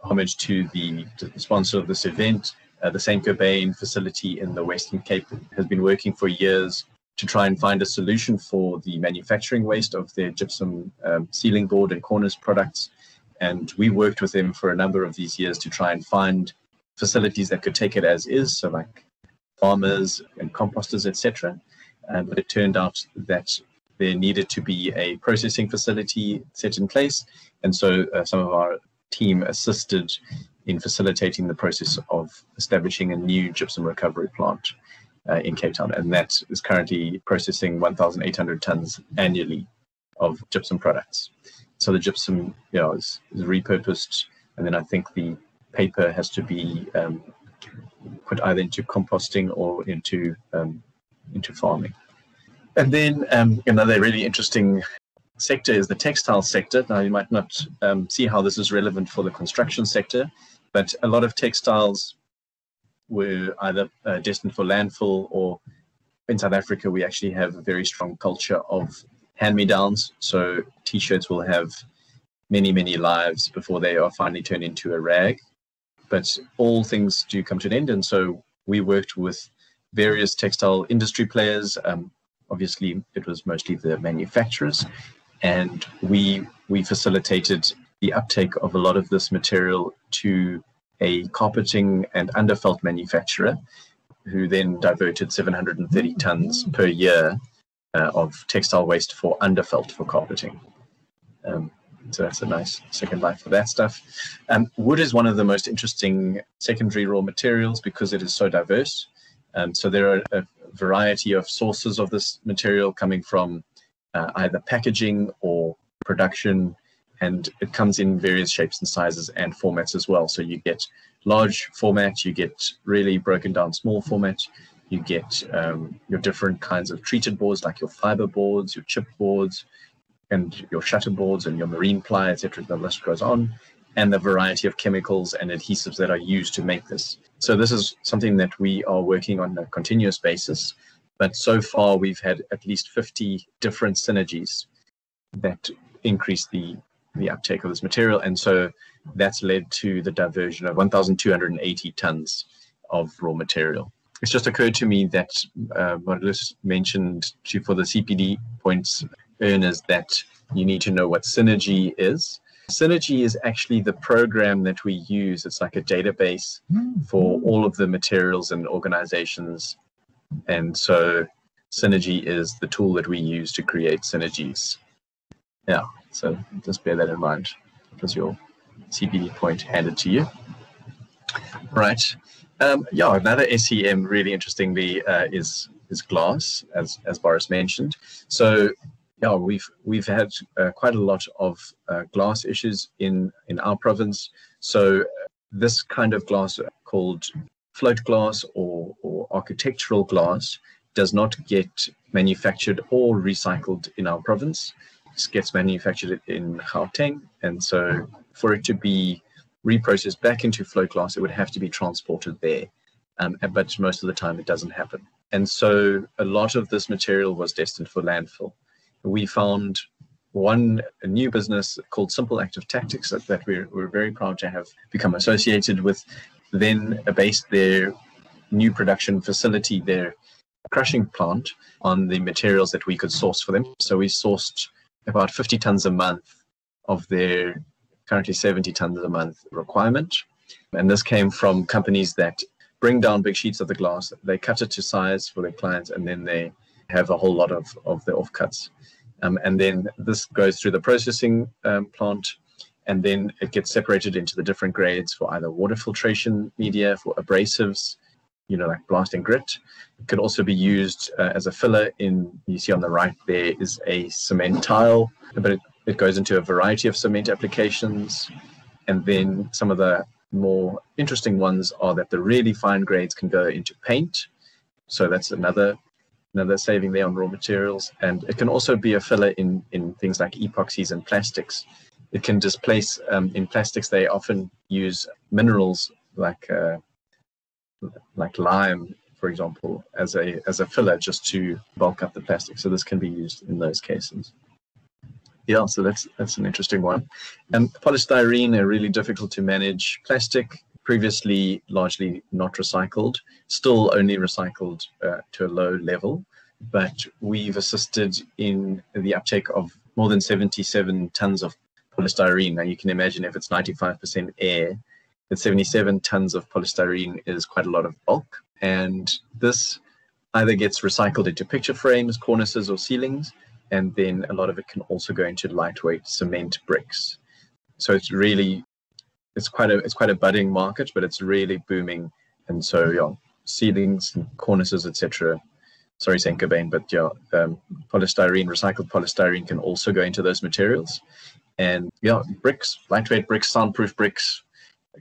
homage to the, to the sponsor of this event, uh, the Saint-Gobain facility in the Western Cape has been working for years to try and find a solution for the manufacturing waste of their gypsum um, ceiling board and cornice products. And we worked with them for a number of these years to try and find facilities that could take it as is, so like farmers and composters, et cetera. Um, but it turned out that there needed to be a processing facility set in place. And so uh, some of our team assisted in facilitating the process of establishing a new gypsum recovery plant uh, in Cape Town. And that is currently processing one thousand eight hundred tons annually of gypsum products. So the gypsum you know, is, is repurposed. And then I think the paper has to be um, put either into composting or into, um, into farming. And then um, another really interesting sector is the textile sector. Now, you might not um, see how this is relevant for the construction sector, but a lot of textiles were either uh, destined for landfill, or in South Africa, we actually have a very strong culture of hand-me-downs. So T-shirts will have many, many lives before they are finally turned into a rag. But all things do come to an end. And so we worked with various textile industry players. Um, obviously, it was mostly the manufacturers. And we we facilitated the uptake of a lot of this material to a carpeting and underfelt manufacturer, who then diverted seven hundred thirty tons per year uh, of textile waste for underfelt for carpeting. Um, so that's a nice second life for that stuff. Um, wood is one of the most interesting secondary raw materials because it is so diverse. Um, so there are a variety of sources of this material coming from Uh, either packaging or production, and it comes in various shapes and sizes and formats as well. So you get large format, you get really broken down small format, you get um, your different kinds of treated boards like your fiber boards, your chip boards, and your shutter boards and your marine ply, et cetera. The list goes on, and the variety of chemicals and adhesives that are used to make this. So this is something that we are working on a continuous basis. But so far, we've had at least fifty different synergies that increase the, the uptake of this material. And so that's led to the diversion of one thousand two hundred eighty tons of raw material. It's just occurred to me that uh, what Marloes mentioned to, for the C P D points earners, that you need to know what synergy is. Synergy is actually the program that we use. It's like a database for all of the materials and organizations. And so Synergy is the tool that we use to create synergies. Yeah, so just bear that in mind. That was your C P D point handed to you. Right. Um, yeah, another S E M really interestingly uh, is is glass, as as Boris mentioned. So yeah, we've we've had uh, quite a lot of uh, glass issues in in our province. So this kind of glass called float glass or, or architectural glass does not get manufactured or recycled in our province. It gets manufactured in Gauteng, and so for it to be reprocessed back into float glass, it would have to be transported there, um, but most of the time it doesn't happen. And so a lot of this material was destined for landfill. We found one a new business called Simple Active Tactics that, that we're, we're very proud to have become associated with, then based their new production facility, their crushing plant, on the materials that we could source for them. So we sourced about fifty tons a month of their currently seventy tons a month requirement. And this came from companies that bring down big sheets of the glass, they cut it to size for their clients, and then they have a whole lot of, of the offcuts. Um, and then this goes through the processing um, plant, and then it gets separated into the different grades for either water filtration media, for abrasives, you know, like blast and grit. It could also be used uh, as a filler in, you see on the right there is a cement tile, but it, it goes into a variety of cement applications. And then some of the more interesting ones are that the really fine grades can go into paint. So that's another another saving there on raw materials. And it can also be a filler in, in things like epoxies and plastics. It can displace, um, in plastics, they often use minerals like uh, like lime, for example, as a, as a filler just to bulk up the plastic. So this can be used in those cases. Yeah, so that's that's an interesting one. And um, polystyrene are really difficult to manage. Plastic, previously largely not recycled, still only recycled uh, to a low level, but we've assisted in the uptake of more than seventy-seven tons of polystyrene. Now you can imagine if it's ninety-five percent air, that seventy-seven tons of polystyrene is quite a lot of bulk. And this either gets recycled into picture frames, cornices, or ceilings, and then a lot of it can also go into lightweight cement bricks. So it's really, it's quite a, it's quite a budding market, but it's really booming. And so, yeah, ceilings, and cornices, et cetera. Sorry, Saint-Gobain, but yeah, um, polystyrene, recycled polystyrene can also go into those materials. And yeah, bricks, lightweight bricks, soundproof bricks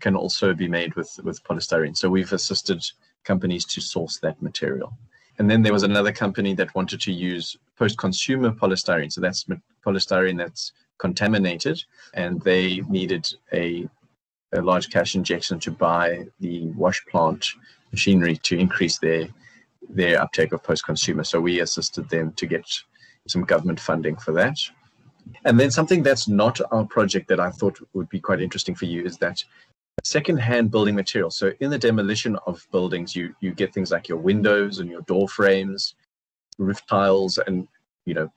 can also be made with, with polystyrene. So we've assisted companies to source that material. And then there was another company that wanted to use post-consumer polystyrene. So that's polystyrene that's contaminated, and they needed a, a large cash injection to buy the wash plant machinery to increase their, their uptake of post-consumer. So we assisted them to get some government funding for that. And then something that's not our project that I thought would be quite interesting for you is that second-hand building materials. So in the demolition of buildings, you, you get things like your windows and your door frames, roof tiles, and, you know,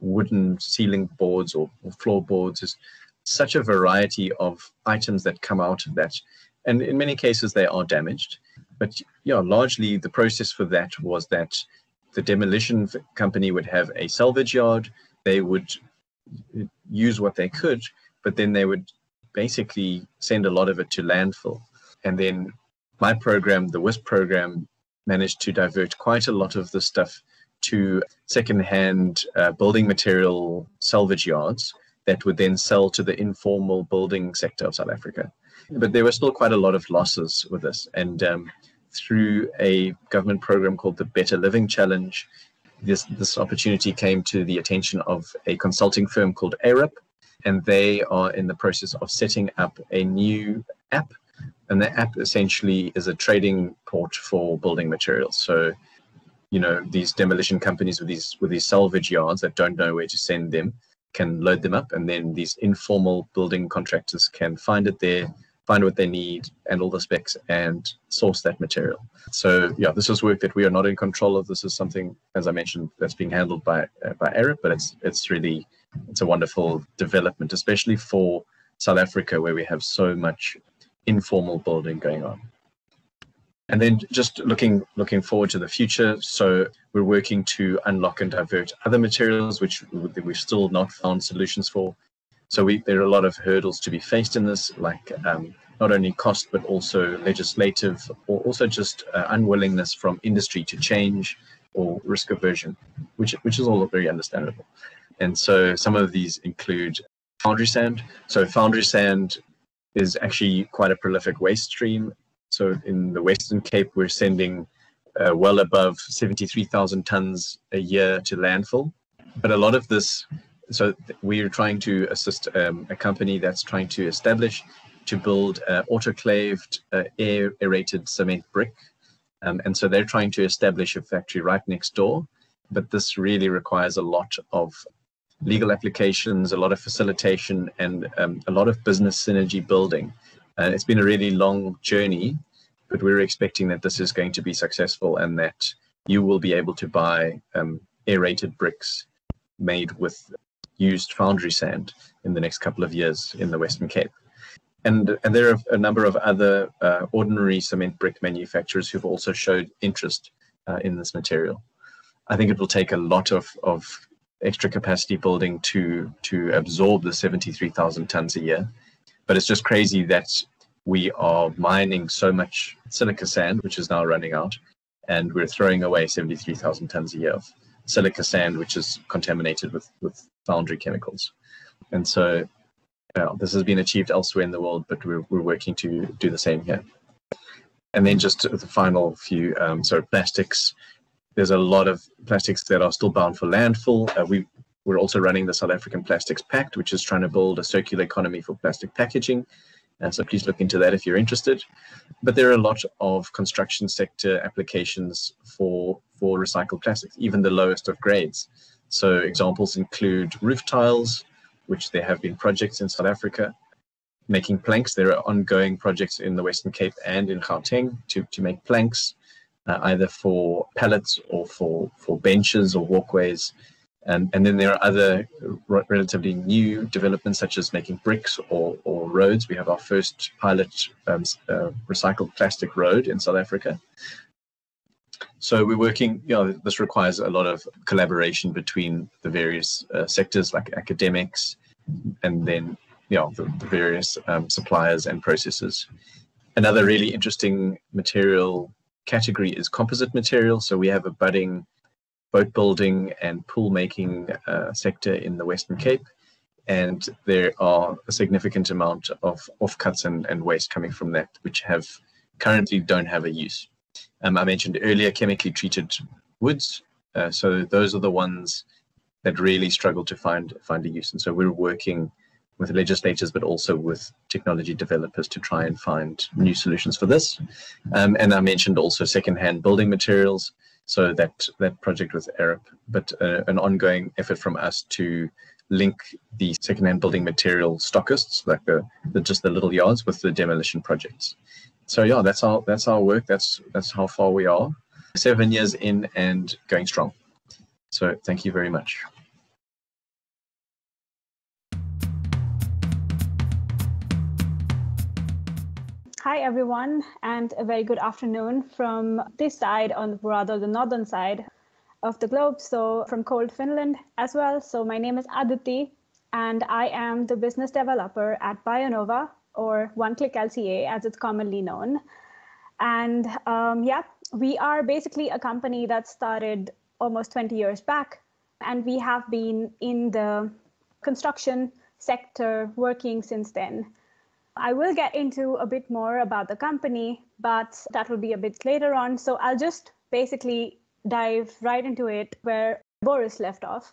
wooden ceiling boards or, or floorboards. There's such a variety of items that come out of that. And in many cases, they are damaged. But yeah, largely the process for that was that the demolition company would have a salvage yard. They would use what they could, but then they would basically send a lot of it to landfill. And then my program, the WISP program, managed to divert quite a lot of the stuff to secondhand uh, building material salvage yards that would then sell to the informal building sector of South Africa. But there were still quite a lot of losses with this. And um, through a government program called the Better Living Challenge, this, this opportunity came to the attention of a consulting firm called Arup, and they are in the process of setting up a new app. And the app essentially is a trading port for building materials. So, you know, these demolition companies with these with these salvage yards that don't know where to send them can load them up, and then these informal building contractors can find it there, find what they need and all the specs, and source that material. So yeah, this is work that we are not in control of. This is something, as I mentioned, that's being handled by uh, by Arup, but it's it's really it's a wonderful development, especially for South Africa, where we have so much informal building going on. And then just looking looking forward to the future. So we're working to unlock and divert other materials, which we've still not found solutions for. So we, there are a lot of hurdles to be faced in this, like um, not only cost, but also legislative, or also just uh, unwillingness from industry to change, or risk aversion, which, which is all very understandable. And so some of these include foundry sand. So foundry sand is actually quite a prolific waste stream. So in the Western Cape, we're sending uh, well above seventy-three thousand tons a year to landfill. But a lot of this, so th we're trying to assist um, a company that's trying to establish to build uh, autoclaved, uh, air-aerated cement brick. Um, and so they're trying to establish a factory right next door. But this really requires a lot of legal applications, a lot of facilitation, and um, a lot of business synergy building. Uh, it's been a really long journey, but we're expecting that this is going to be successful and that you will be able to buy um, aerated bricks made with used foundry sand in the next couple of years in the Western Cape. And, and there are a number of other uh, ordinary cement brick manufacturers who've also showed interest uh, in this material. I think it will take a lot of, of extra capacity building to, to absorb the seventy-three thousand tons a year. But it's just crazy that we are mining so much silica sand, which is now running out, and we're throwing away seventy-three thousand tons a year of silica sand, which is contaminated with, with foundry chemicals. And so well, this has been achieved elsewhere in the world, but we're, we're working to do the same here. And then just the final few, um, so plastics. There's a lot of plastics that are still bound for landfill. Uh, we We're also running the South African Plastics Pact, which is trying to build a circular economy for plastic packaging. And so please look into that if you're interested. But there are a lot of construction sector applications for, for recycled plastics, even the lowest of grades. So examples include roof tiles, which there have been projects in South Africa, making planks. There are ongoing projects in the Western Cape and in Gauteng to, to make planks, uh, either for pallets or for, for benches or walkways. And, and then there are other relatively new developments, such as making bricks or, or roads. We have our first pilot um, uh, recycled plastic road in South Africa. So we're working, you know, this requires a lot of collaboration between the various uh, sectors like academics and then, you know, the, the various um, suppliers and processes. Another really interesting material category is composite material. So we have a budding boat building and pool making uh, sector in the Western Cape, and there are a significant amount of offcuts and, and waste coming from that, which have currently don't have a use. Um, I mentioned earlier chemically treated woods, uh, so those are the ones that really struggle to find find a use, and so we're working with legislators but also with technology developers to try and find new solutions for this. Um, and I mentioned also secondhand building materials. So that, that project with Arup, but uh, an ongoing effort from us to link the secondhand building material stockists, like the, the just the little yards, with the demolition projects. So yeah, that's our that's our work. That's that's how far we are. Seven years in and going strong. So thank you very much. Hi everyone, and a very good afternoon from this side, on rather the northern side of the globe, so from cold Finland as well. So my name is Aditi, and I am the business developer at Bionova, or One Click L C A as it's commonly known. And um, yeah, we are basically a company that started almost twenty years back, and we have been in the construction sector working since then. I will get into a bit more about the company, but that will be a bit later on. So I'll just basically dive right into it where Boris left off.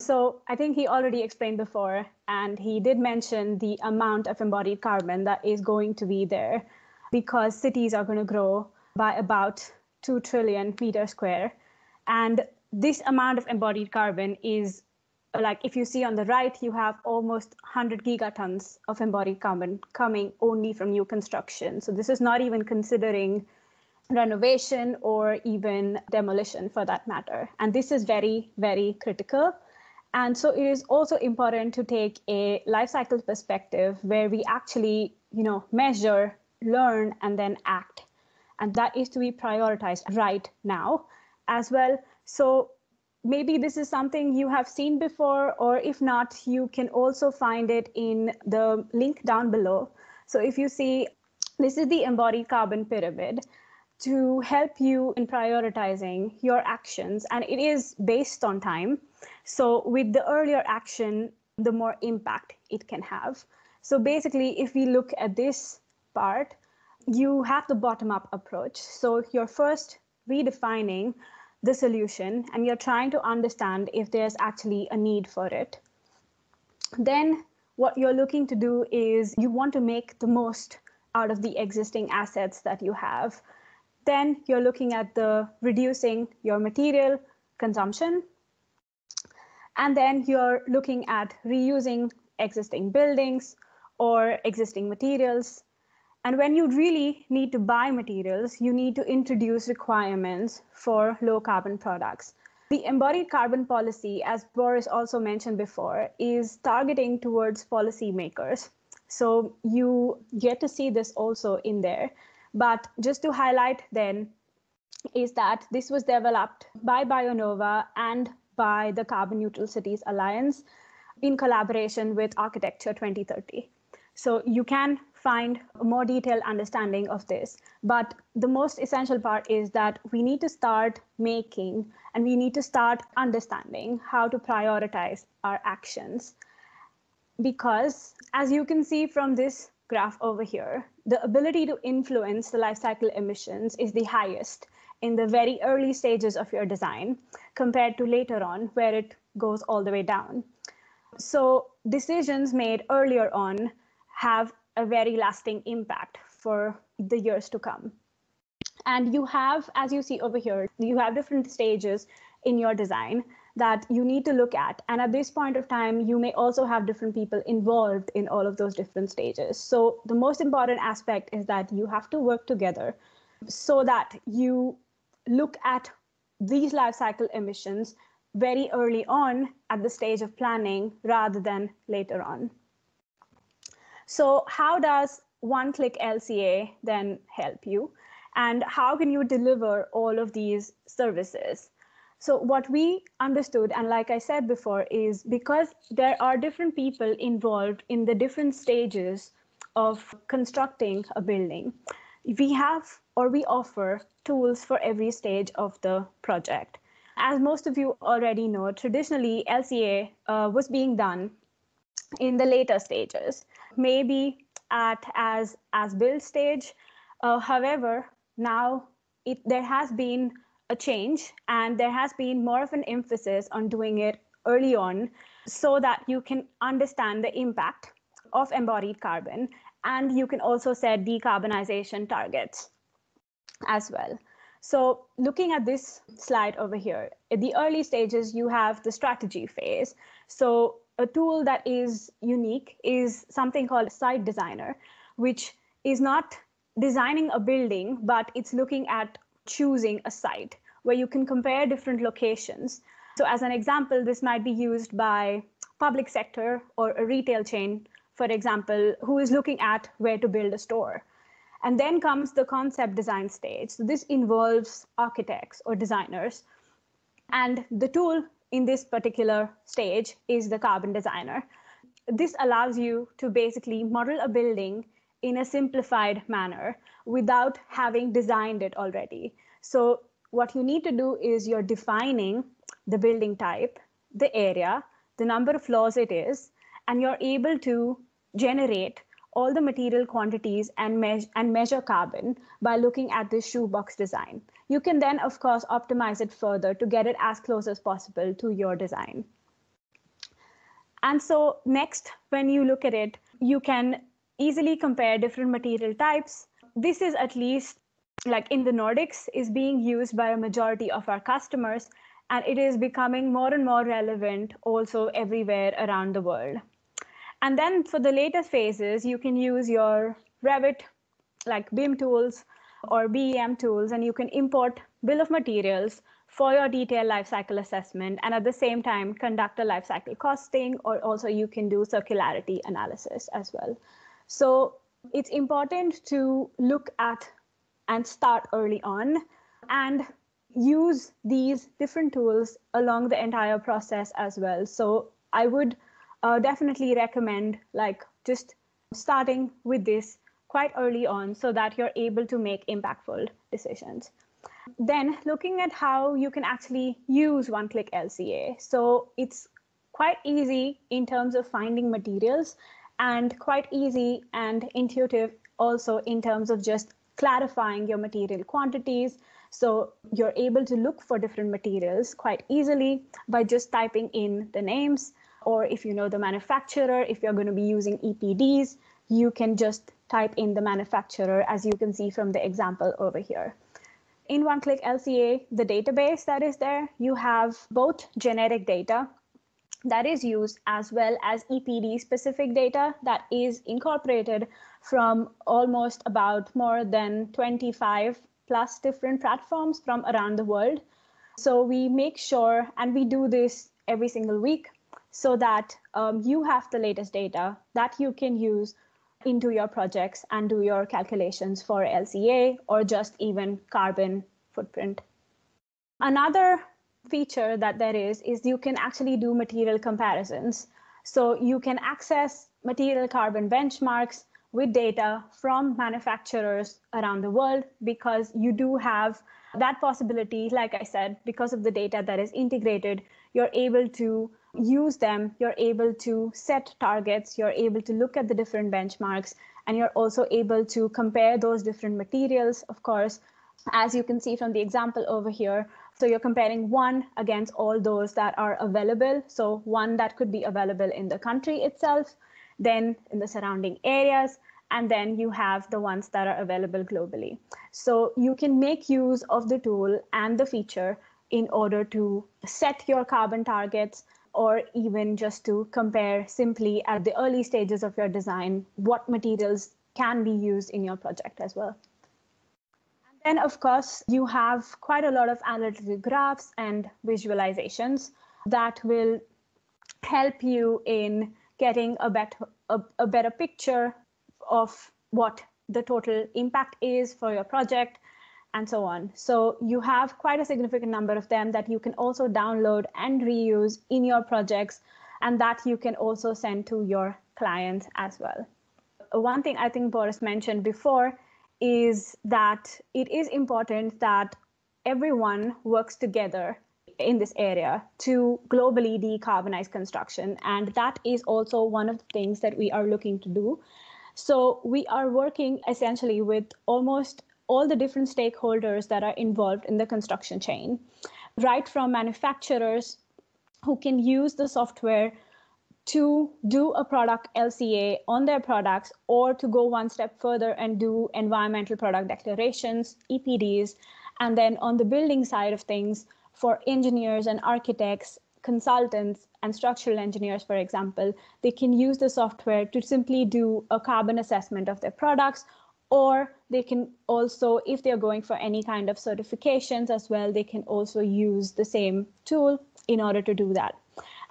So I think he already explained before, and he did mention the amount of embodied carbon that is going to be there, because cities are going to grow by about two trillion meters square. And this amount of embodied carbon is, like if you see on the right, you have almost one hundred gigatons of embodied carbon coming only from new construction. So this is not even considering renovation or even demolition for that matter. And this is very, very critical. And so it is also important to take a life cycle perspective where we actually, you know, measure, learn, and then act. And that is to be prioritized right now as well. So maybe this is something you have seen before, or if not, you can also find it in the link down below. So if you see, this is the embodied carbon pyramid to help you in prioritizing your actions. And it is based on time. So with the earlier action, the more impact it can have. So basically, if we look at this part, you have the bottom-up approach. So you're first redefining the solution, and you're trying to understand if there's actually a need for it. Then what you're looking to do is you want to make the most out of the existing assets that you have. Then you're looking at the reducing your material consumption. And then you're looking at reusing existing buildings or existing materials. And when you really need to buy materials, you need to introduce requirements for low carbon products. The embodied carbon policy, as Boris also mentioned before, is targeting towards policymakers. So you get to see this also in there. But just to highlight then is that this was developed by Bionova and by the Carbon Neutral Cities Alliance in collaboration with Architecture twenty thirty. So you can find a more detailed understanding of this. But the most essential part is that we need to start making and we need to start understanding how to prioritize our actions. Because as you can see from this graph over here, the ability to influence the life cycle emissions is the highest in the very early stages of your design compared to later on where it goes all the way down. So decisions made earlier on have a very lasting impact for the years to come. And you have, as you see over here, you have different stages in your design that you need to look at. And at this point of time, you may also have different people involved in all of those different stages. So the most important aspect is that you have to work together so that you look at these life cycle emissions very early on at the stage of planning rather than later on. So how does One Click L C A then help you? And how can you deliver all of these services? So what we understood, and like I said before, is because there are different people involved in the different stages of constructing a building, we have or we offer tools for every stage of the project. As most of you already know, traditionally L C A uh, was being done in the later stages, maybe at as as build stage. Uh, however, now it, there has been a change and there has been more of an emphasis on doing it early on so that you can understand the impact of embodied carbon and you can also set decarbonization targets as well. So looking at this slide over here, in the early stages you have the strategy phase. So a tool that is unique is something called Site Designer, which is not designing a building, but it's looking at choosing a site where you can compare different locations. So as an example, this might be used by public sector or a retail chain, for example, who is looking at where to build a store. And then comes the concept design stage. So this involves architects or designers. And the tool in this particular stage is the Carbon Designer. This allows you to basically model a building in a simplified manner without having designed it already. So what you need to do is you're defining the building type, the area, the number of floors it is, and you're able to generate all the material quantities and, me and measure carbon by looking at this shoebox design. You can then, of course, optimize it further to get it as close as possible to your design. And so next, when you look at it, you can easily compare different material types. This is at least like in the Nordics is being used by a majority of our customers, and it is becoming more and more relevant also everywhere around the world. And then for the later phases, you can use your Revit, like B I M tools or B E M tools, and you can import bill of materials for your detailed life cycle assessment, and at the same time conduct a life cycle costing, or also you can do circularity analysis as well. So it's important to look at and start early on and use these different tools along the entire process as well. So I would Uh, definitely recommend like just starting with this quite early on so that you're able to make impactful decisions. Then looking at how you can actually use One Click L C A. So it's quite easy in terms of finding materials and quite easy and intuitive also in terms of just clarifying your material quantities. So you're able to look for different materials quite easily by just typing in the names, or if you know the manufacturer, if you're going to be using E P Ds, you can just type in the manufacturer, as you can see from the example over here. In One Click L C A, the database that is there, you have both generic data that is used as well as E P D specific data that is incorporated from almost about more than twenty-five plus different platforms from around the world. So we make sure, and we do this every single week, so that um, you have the latest data that you can use into your projects and do your calculations for L C A or just even carbon footprint. Another feature that there is, is you can actually do material comparisons. So you can access material carbon benchmarks with data from manufacturers around the world, because you do have that possibility, like I said, because of the data that is integrated, you're able to use them, you're able to set targets, you're able to look at the different benchmarks, and you're also able to compare those different materials, of course, as you can see from the example over here. So you're comparing one against all those that are available. So one that could be available in the country itself, then in the surrounding areas, and then you have the ones that are available globally. So you can make use of the tool and the feature in order to set your carbon targets, or even just to compare simply at the early stages of your design what materials can be used in your project as well. And then, of course, you have quite a lot of analytical graphs and visualizations that will help you in getting a better, a, a better picture of what the total impact is for your project and so on. So you have quite a significant number of them that you can also download and reuse in your projects, and that you can also send to your clients as well. One thing I think Boris mentioned before is that it is important that everyone works together in this area to globally decarbonize construction. And that is also one of the things that we are looking to do. So we are working essentially with almost all the different stakeholders that are involved in the construction chain, right from manufacturers who can use the software to do a product L C A on their products, or to go one step further and do environmental product declarations, E P Ds, and then on the building side of things for engineers and architects, consultants and structural engineers, for example, they can use the software to simply do a carbon assessment of their products, or they can also, if they're going for any kind of certifications as well, they can also use the same tool in order to do that.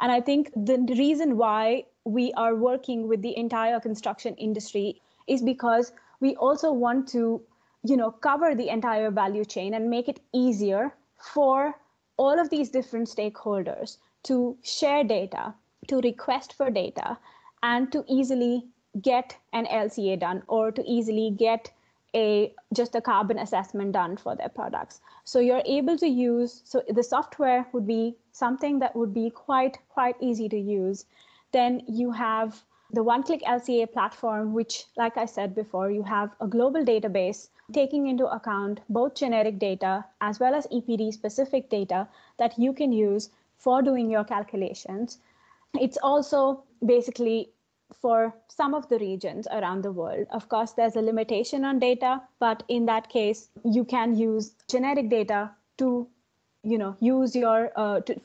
And I think the reason why we are working with the entire construction industry is because we also want to, you know, cover the entire value chain and make it easier for all of these different stakeholders to share data, to request for data, and to easily get an L C A done, or to easily get a just a carbon assessment done for their products. So you're able to use, so the software would be something that would be quite, quite easy to use. Then you have the One Click L C A platform, which, like I said before, you have a global database taking into account both generic data as well as E P D specific data that you can use for doing your calculations. It's also basically for some of the regions around the world. Of course, there's a limitation on data, but in that case, you can use generic data to, you know, use your uh, to,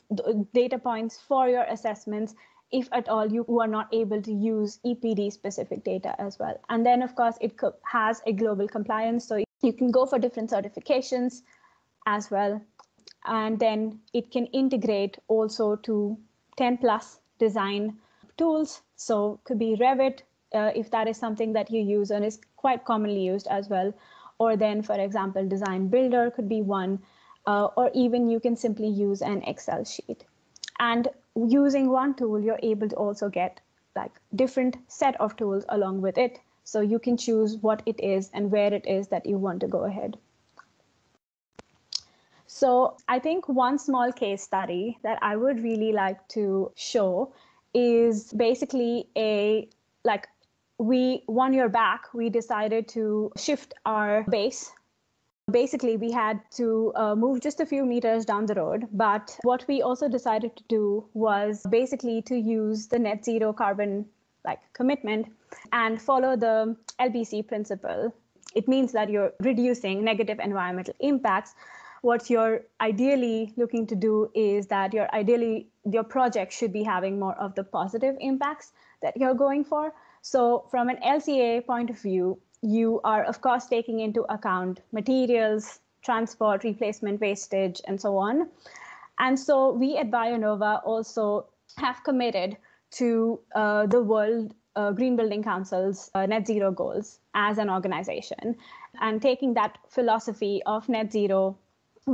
data points for your assessments, if at all you are not able to use E P D specific data as well. And then, of course, it co- has a global compliance, so you can go for different certifications as well. And then it can integrate also to ten plus design tools. So could be Revit, uh, if that is something that you use and is quite commonly used as well. Or then, for example, Design Builder could be one, uh, or even you can simply use an Excel sheet. And using one tool, you're able to also get like different set of tools along with it. So you can choose what it is and where it is that you want to go ahead. So I think one small case study that I would really like to show is basically a like we, one year back, we decided to shift our base. Basically, we had to uh, move just a few meters down the road. But what we also decided to do was basically to use the net zero carbon like commitment and follow the L B C principle. It means that you're reducing negative environmental impacts. What you're ideally looking to do is that you're ideally, your project should be having more of the positive impacts that you're going for. So from an L C A point of view, you are, of course, taking into account materials, transport, replacement, wastage, and so on. And so we at Bionova also have committed to uh, the World Uh, Green Building Council's uh, net zero goals as an organization. And taking that philosophy of net zero,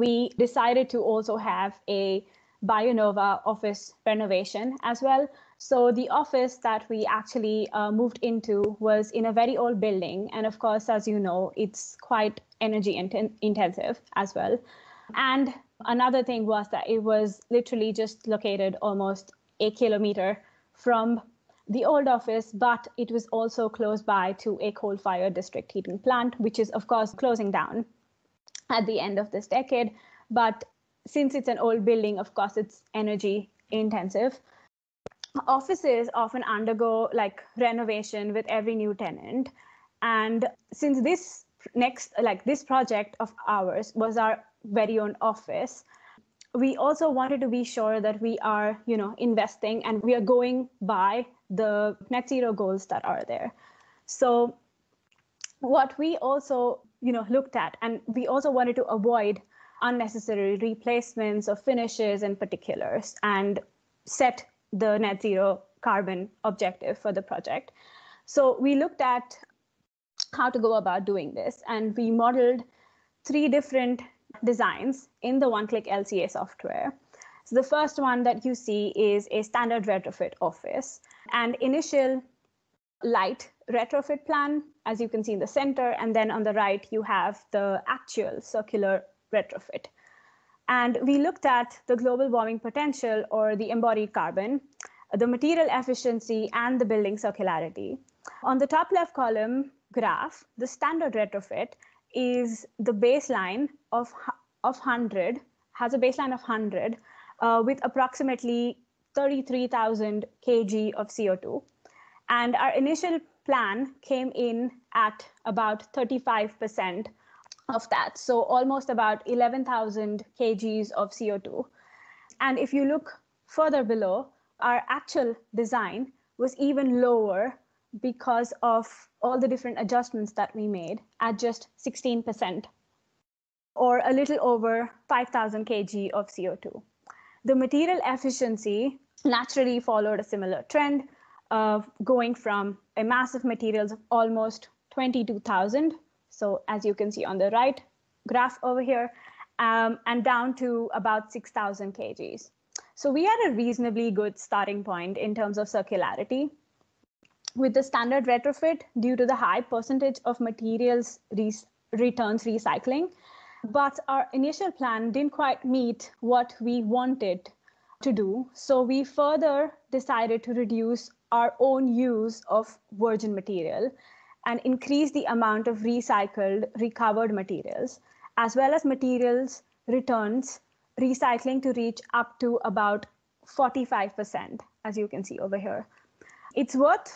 we decided to also have a Bionova office renovation as well. So the office that we actually uh, moved into was in a very old building. And of course, as you know, it's quite energy int- intensive as well. And another thing was that it was literally just located almost a kilometer from the old office, but it was also close by to a coal-fired district heating plant, which is, of course, closing down at the end of this decade. But since it's an old building, of course, it's energy intensive. Offices often undergo like renovation with every new tenant. And since this next, like this project of ours was our very own office, we also wanted to be sure that we are, you know, investing and we are going by the net zero goals that are there. So what we also, you know, looked at, and we also wanted to avoid unnecessary replacements of finishes and particulars and set the net zero carbon objective for the project. So we looked at how to go about doing this, and we modeled three different designs in the One Click L C A software. So the first one that you see is a standard retrofit office, and initial light retrofit plan, as you can see in the center, and then on the right you have the actual circular retrofit. And we looked at the global warming potential or the embodied carbon, the material efficiency, and the building circularity. On the top left column graph, the standard retrofit is the baseline of of one hundred, has a baseline of one hundred uh, with approximately thirty-three thousand kilograms of C O two. And our initial plan came in at about thirty-five percent of that. So almost about eleven thousand kilograms of C O two. And if you look further below, our actual design was even lower because of all the different adjustments that we made at just sixteen percent, or a little over five thousand kilograms of C O two. The material efficiency naturally followed a similar trend of going from a mass of materials of almost twenty-two thousand, so as you can see on the right graph over here, um, and down to about six thousand kilograms. So we had a reasonably good starting point in terms of circularity. With the standard retrofit, due to the high percentage of materials re- returns recycling, but our initial plan didn't quite meet what we wanted to do. So we further decided to reduce our own use of virgin material and increase the amount of recycled, recovered materials, as well as materials returns recycling to reach up to about forty-five percent, as you can see over here. It's worth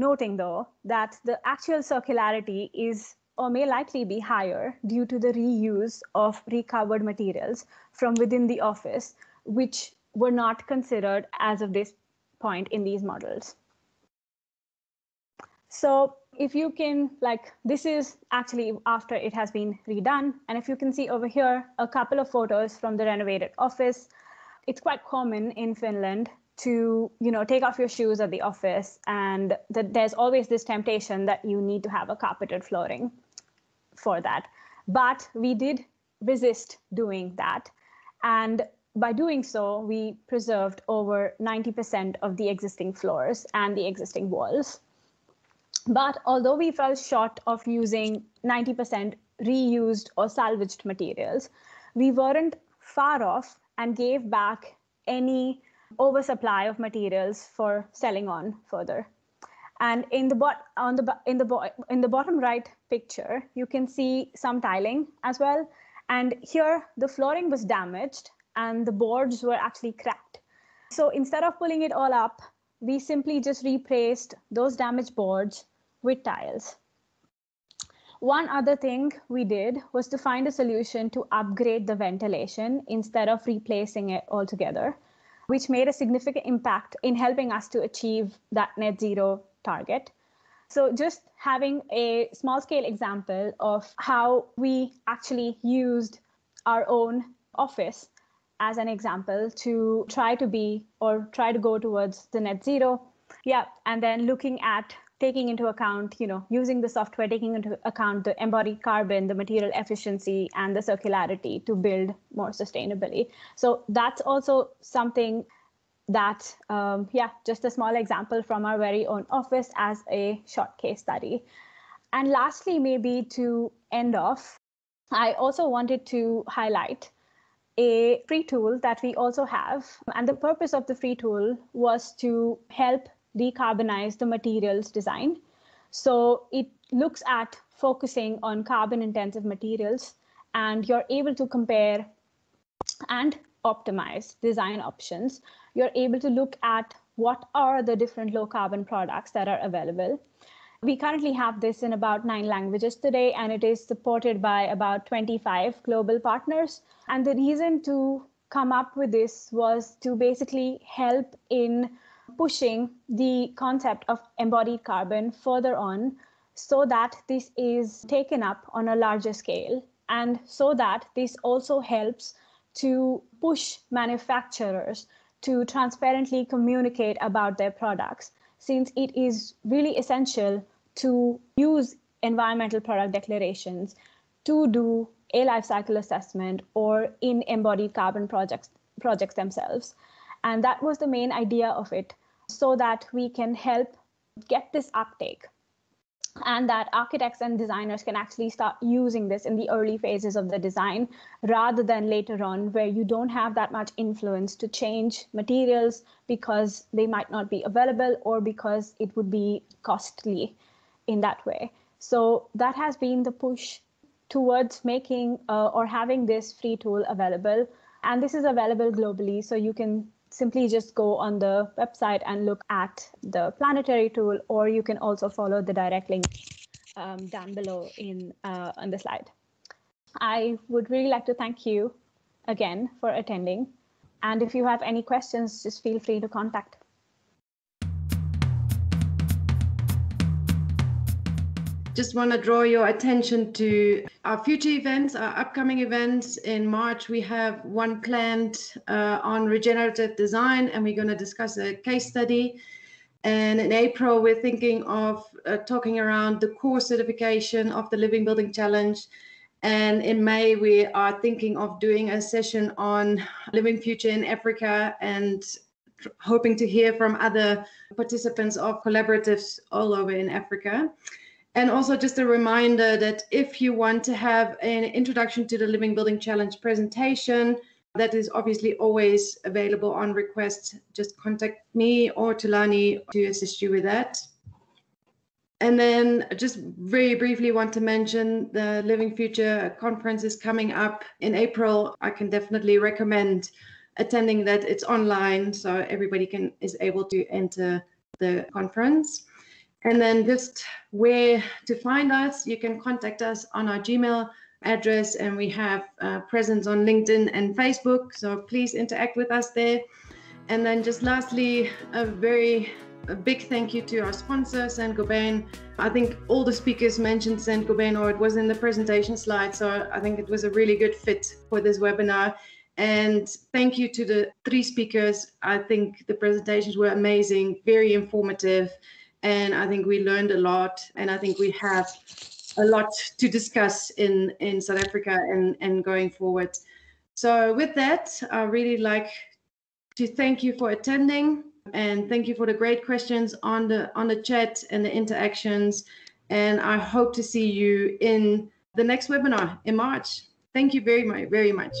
noting, though, that the actual circularity is or may likely be higher due to the reuse of recovered materials from within the office, which were not considered as of this point in these models. So if you can, like, this is actually after it has been redone. And if you can see over here, a couple of photos from the renovated office. It's quite common in Finland to, you know, take off your shoes at the office, and that there's always this temptation that you need to have a carpeted flooring for that. But we did resist doing that. And by doing so, we preserved over ninety percent of the existing floors and the existing walls. But although we fell short of using ninety percent reused or salvaged materials, we weren't far off and gave back any oversupply of materials for selling on further. And in the bot on the in the in the bottom right picture, you can see some tiling as well. And here the flooring was damaged and the boards were actually cracked. So instead of pulling it all up, we simply just replaced those damaged boards with tiles. One other thing we did was to find a solution to upgrade the ventilation instead of replacing it altogether, which made a significant impact in helping us to achieve that net zero target. So just having a small scale example of how we actually used our own office as an example to try to be or try to go towards the net zero. Yeah, and then looking at taking into account, you know, using the software, taking into account the embodied carbon, the material efficiency, and the circularity to build more sustainably. So that's also something that, um, yeah, just a small example from our very own office as a short case study. And lastly, maybe to end off, I also wanted to highlight a free tool that we also have. And the purpose of the free tool was to help decarbonize the materials design. So it looks at focusing on carbon intensive materials, and you're able to compare and optimize design options. You're able to look at what are the different low carbon products that are available. We currently have this in about nine languages today, and it is supported by about twenty-five global partners. And the reason to come up with this was to basically help in pushing the concept of embodied carbon further on, so that this is taken up on a larger scale, and so that this also helps to push manufacturers to transparently communicate about their products, since it is really essential to use environmental product declarations to do a life cycle assessment or in embodied carbon projects projects themselves. And that was the main idea of it, so that we can help get this uptake and that architects and designers can actually start using this in the early phases of the design, rather than later on where you don't have that much influence to change materials because they might not be available or because it would be costly in that way. So that has been the push towards making uh, or having this free tool available. And this is available globally, so you can simply just go on the website and look at the planetary tool, or you can also follow the direct link um, down below in uh, on the slide. I would really like to thank you again for attending. And if you have any questions, just feel free to contact. Just want to draw your attention to our future events, our upcoming events. In March, we have one planned uh, on regenerative design, and we're going to discuss a case study. And in April, we're thinking of uh, talking around the core certification of the Living Building Challenge. And in May, we are thinking of doing a session on Living Future in Africa, and hoping to hear from other participants of collaboratives all over in Africa. And also just a reminder that if you want to have an introduction to the Living Building Challenge presentation, that is obviously always available on request. Just contact me or Thulani to assist you with that. And then just very briefly want to mention the Living Future conference is coming up in April. I can definitely recommend attending that. It's online, so everybody can is able to enter the conference. And then just where to find us, you can contact us on our Gmail address, and we have a presence on LinkedIn and Facebook, so please interact with us there. And then just lastly, a very a big thank you to our sponsor, Saint-Gobain. I think all the speakers mentioned Saint-Gobain, or it was in the presentation slide, so I think it was a really good fit for this webinar. And thank you to the three speakers. I think the presentations were amazing, very informative. And I think we learned a lot, and I think we have a lot to discuss in, in South Africa and, and going forward. So with that, I really like to thank you for attending, and thank you for the great questions on the, on the chat and the interactions. And I hope to see you in the next webinar in March. Thank you very much, very much.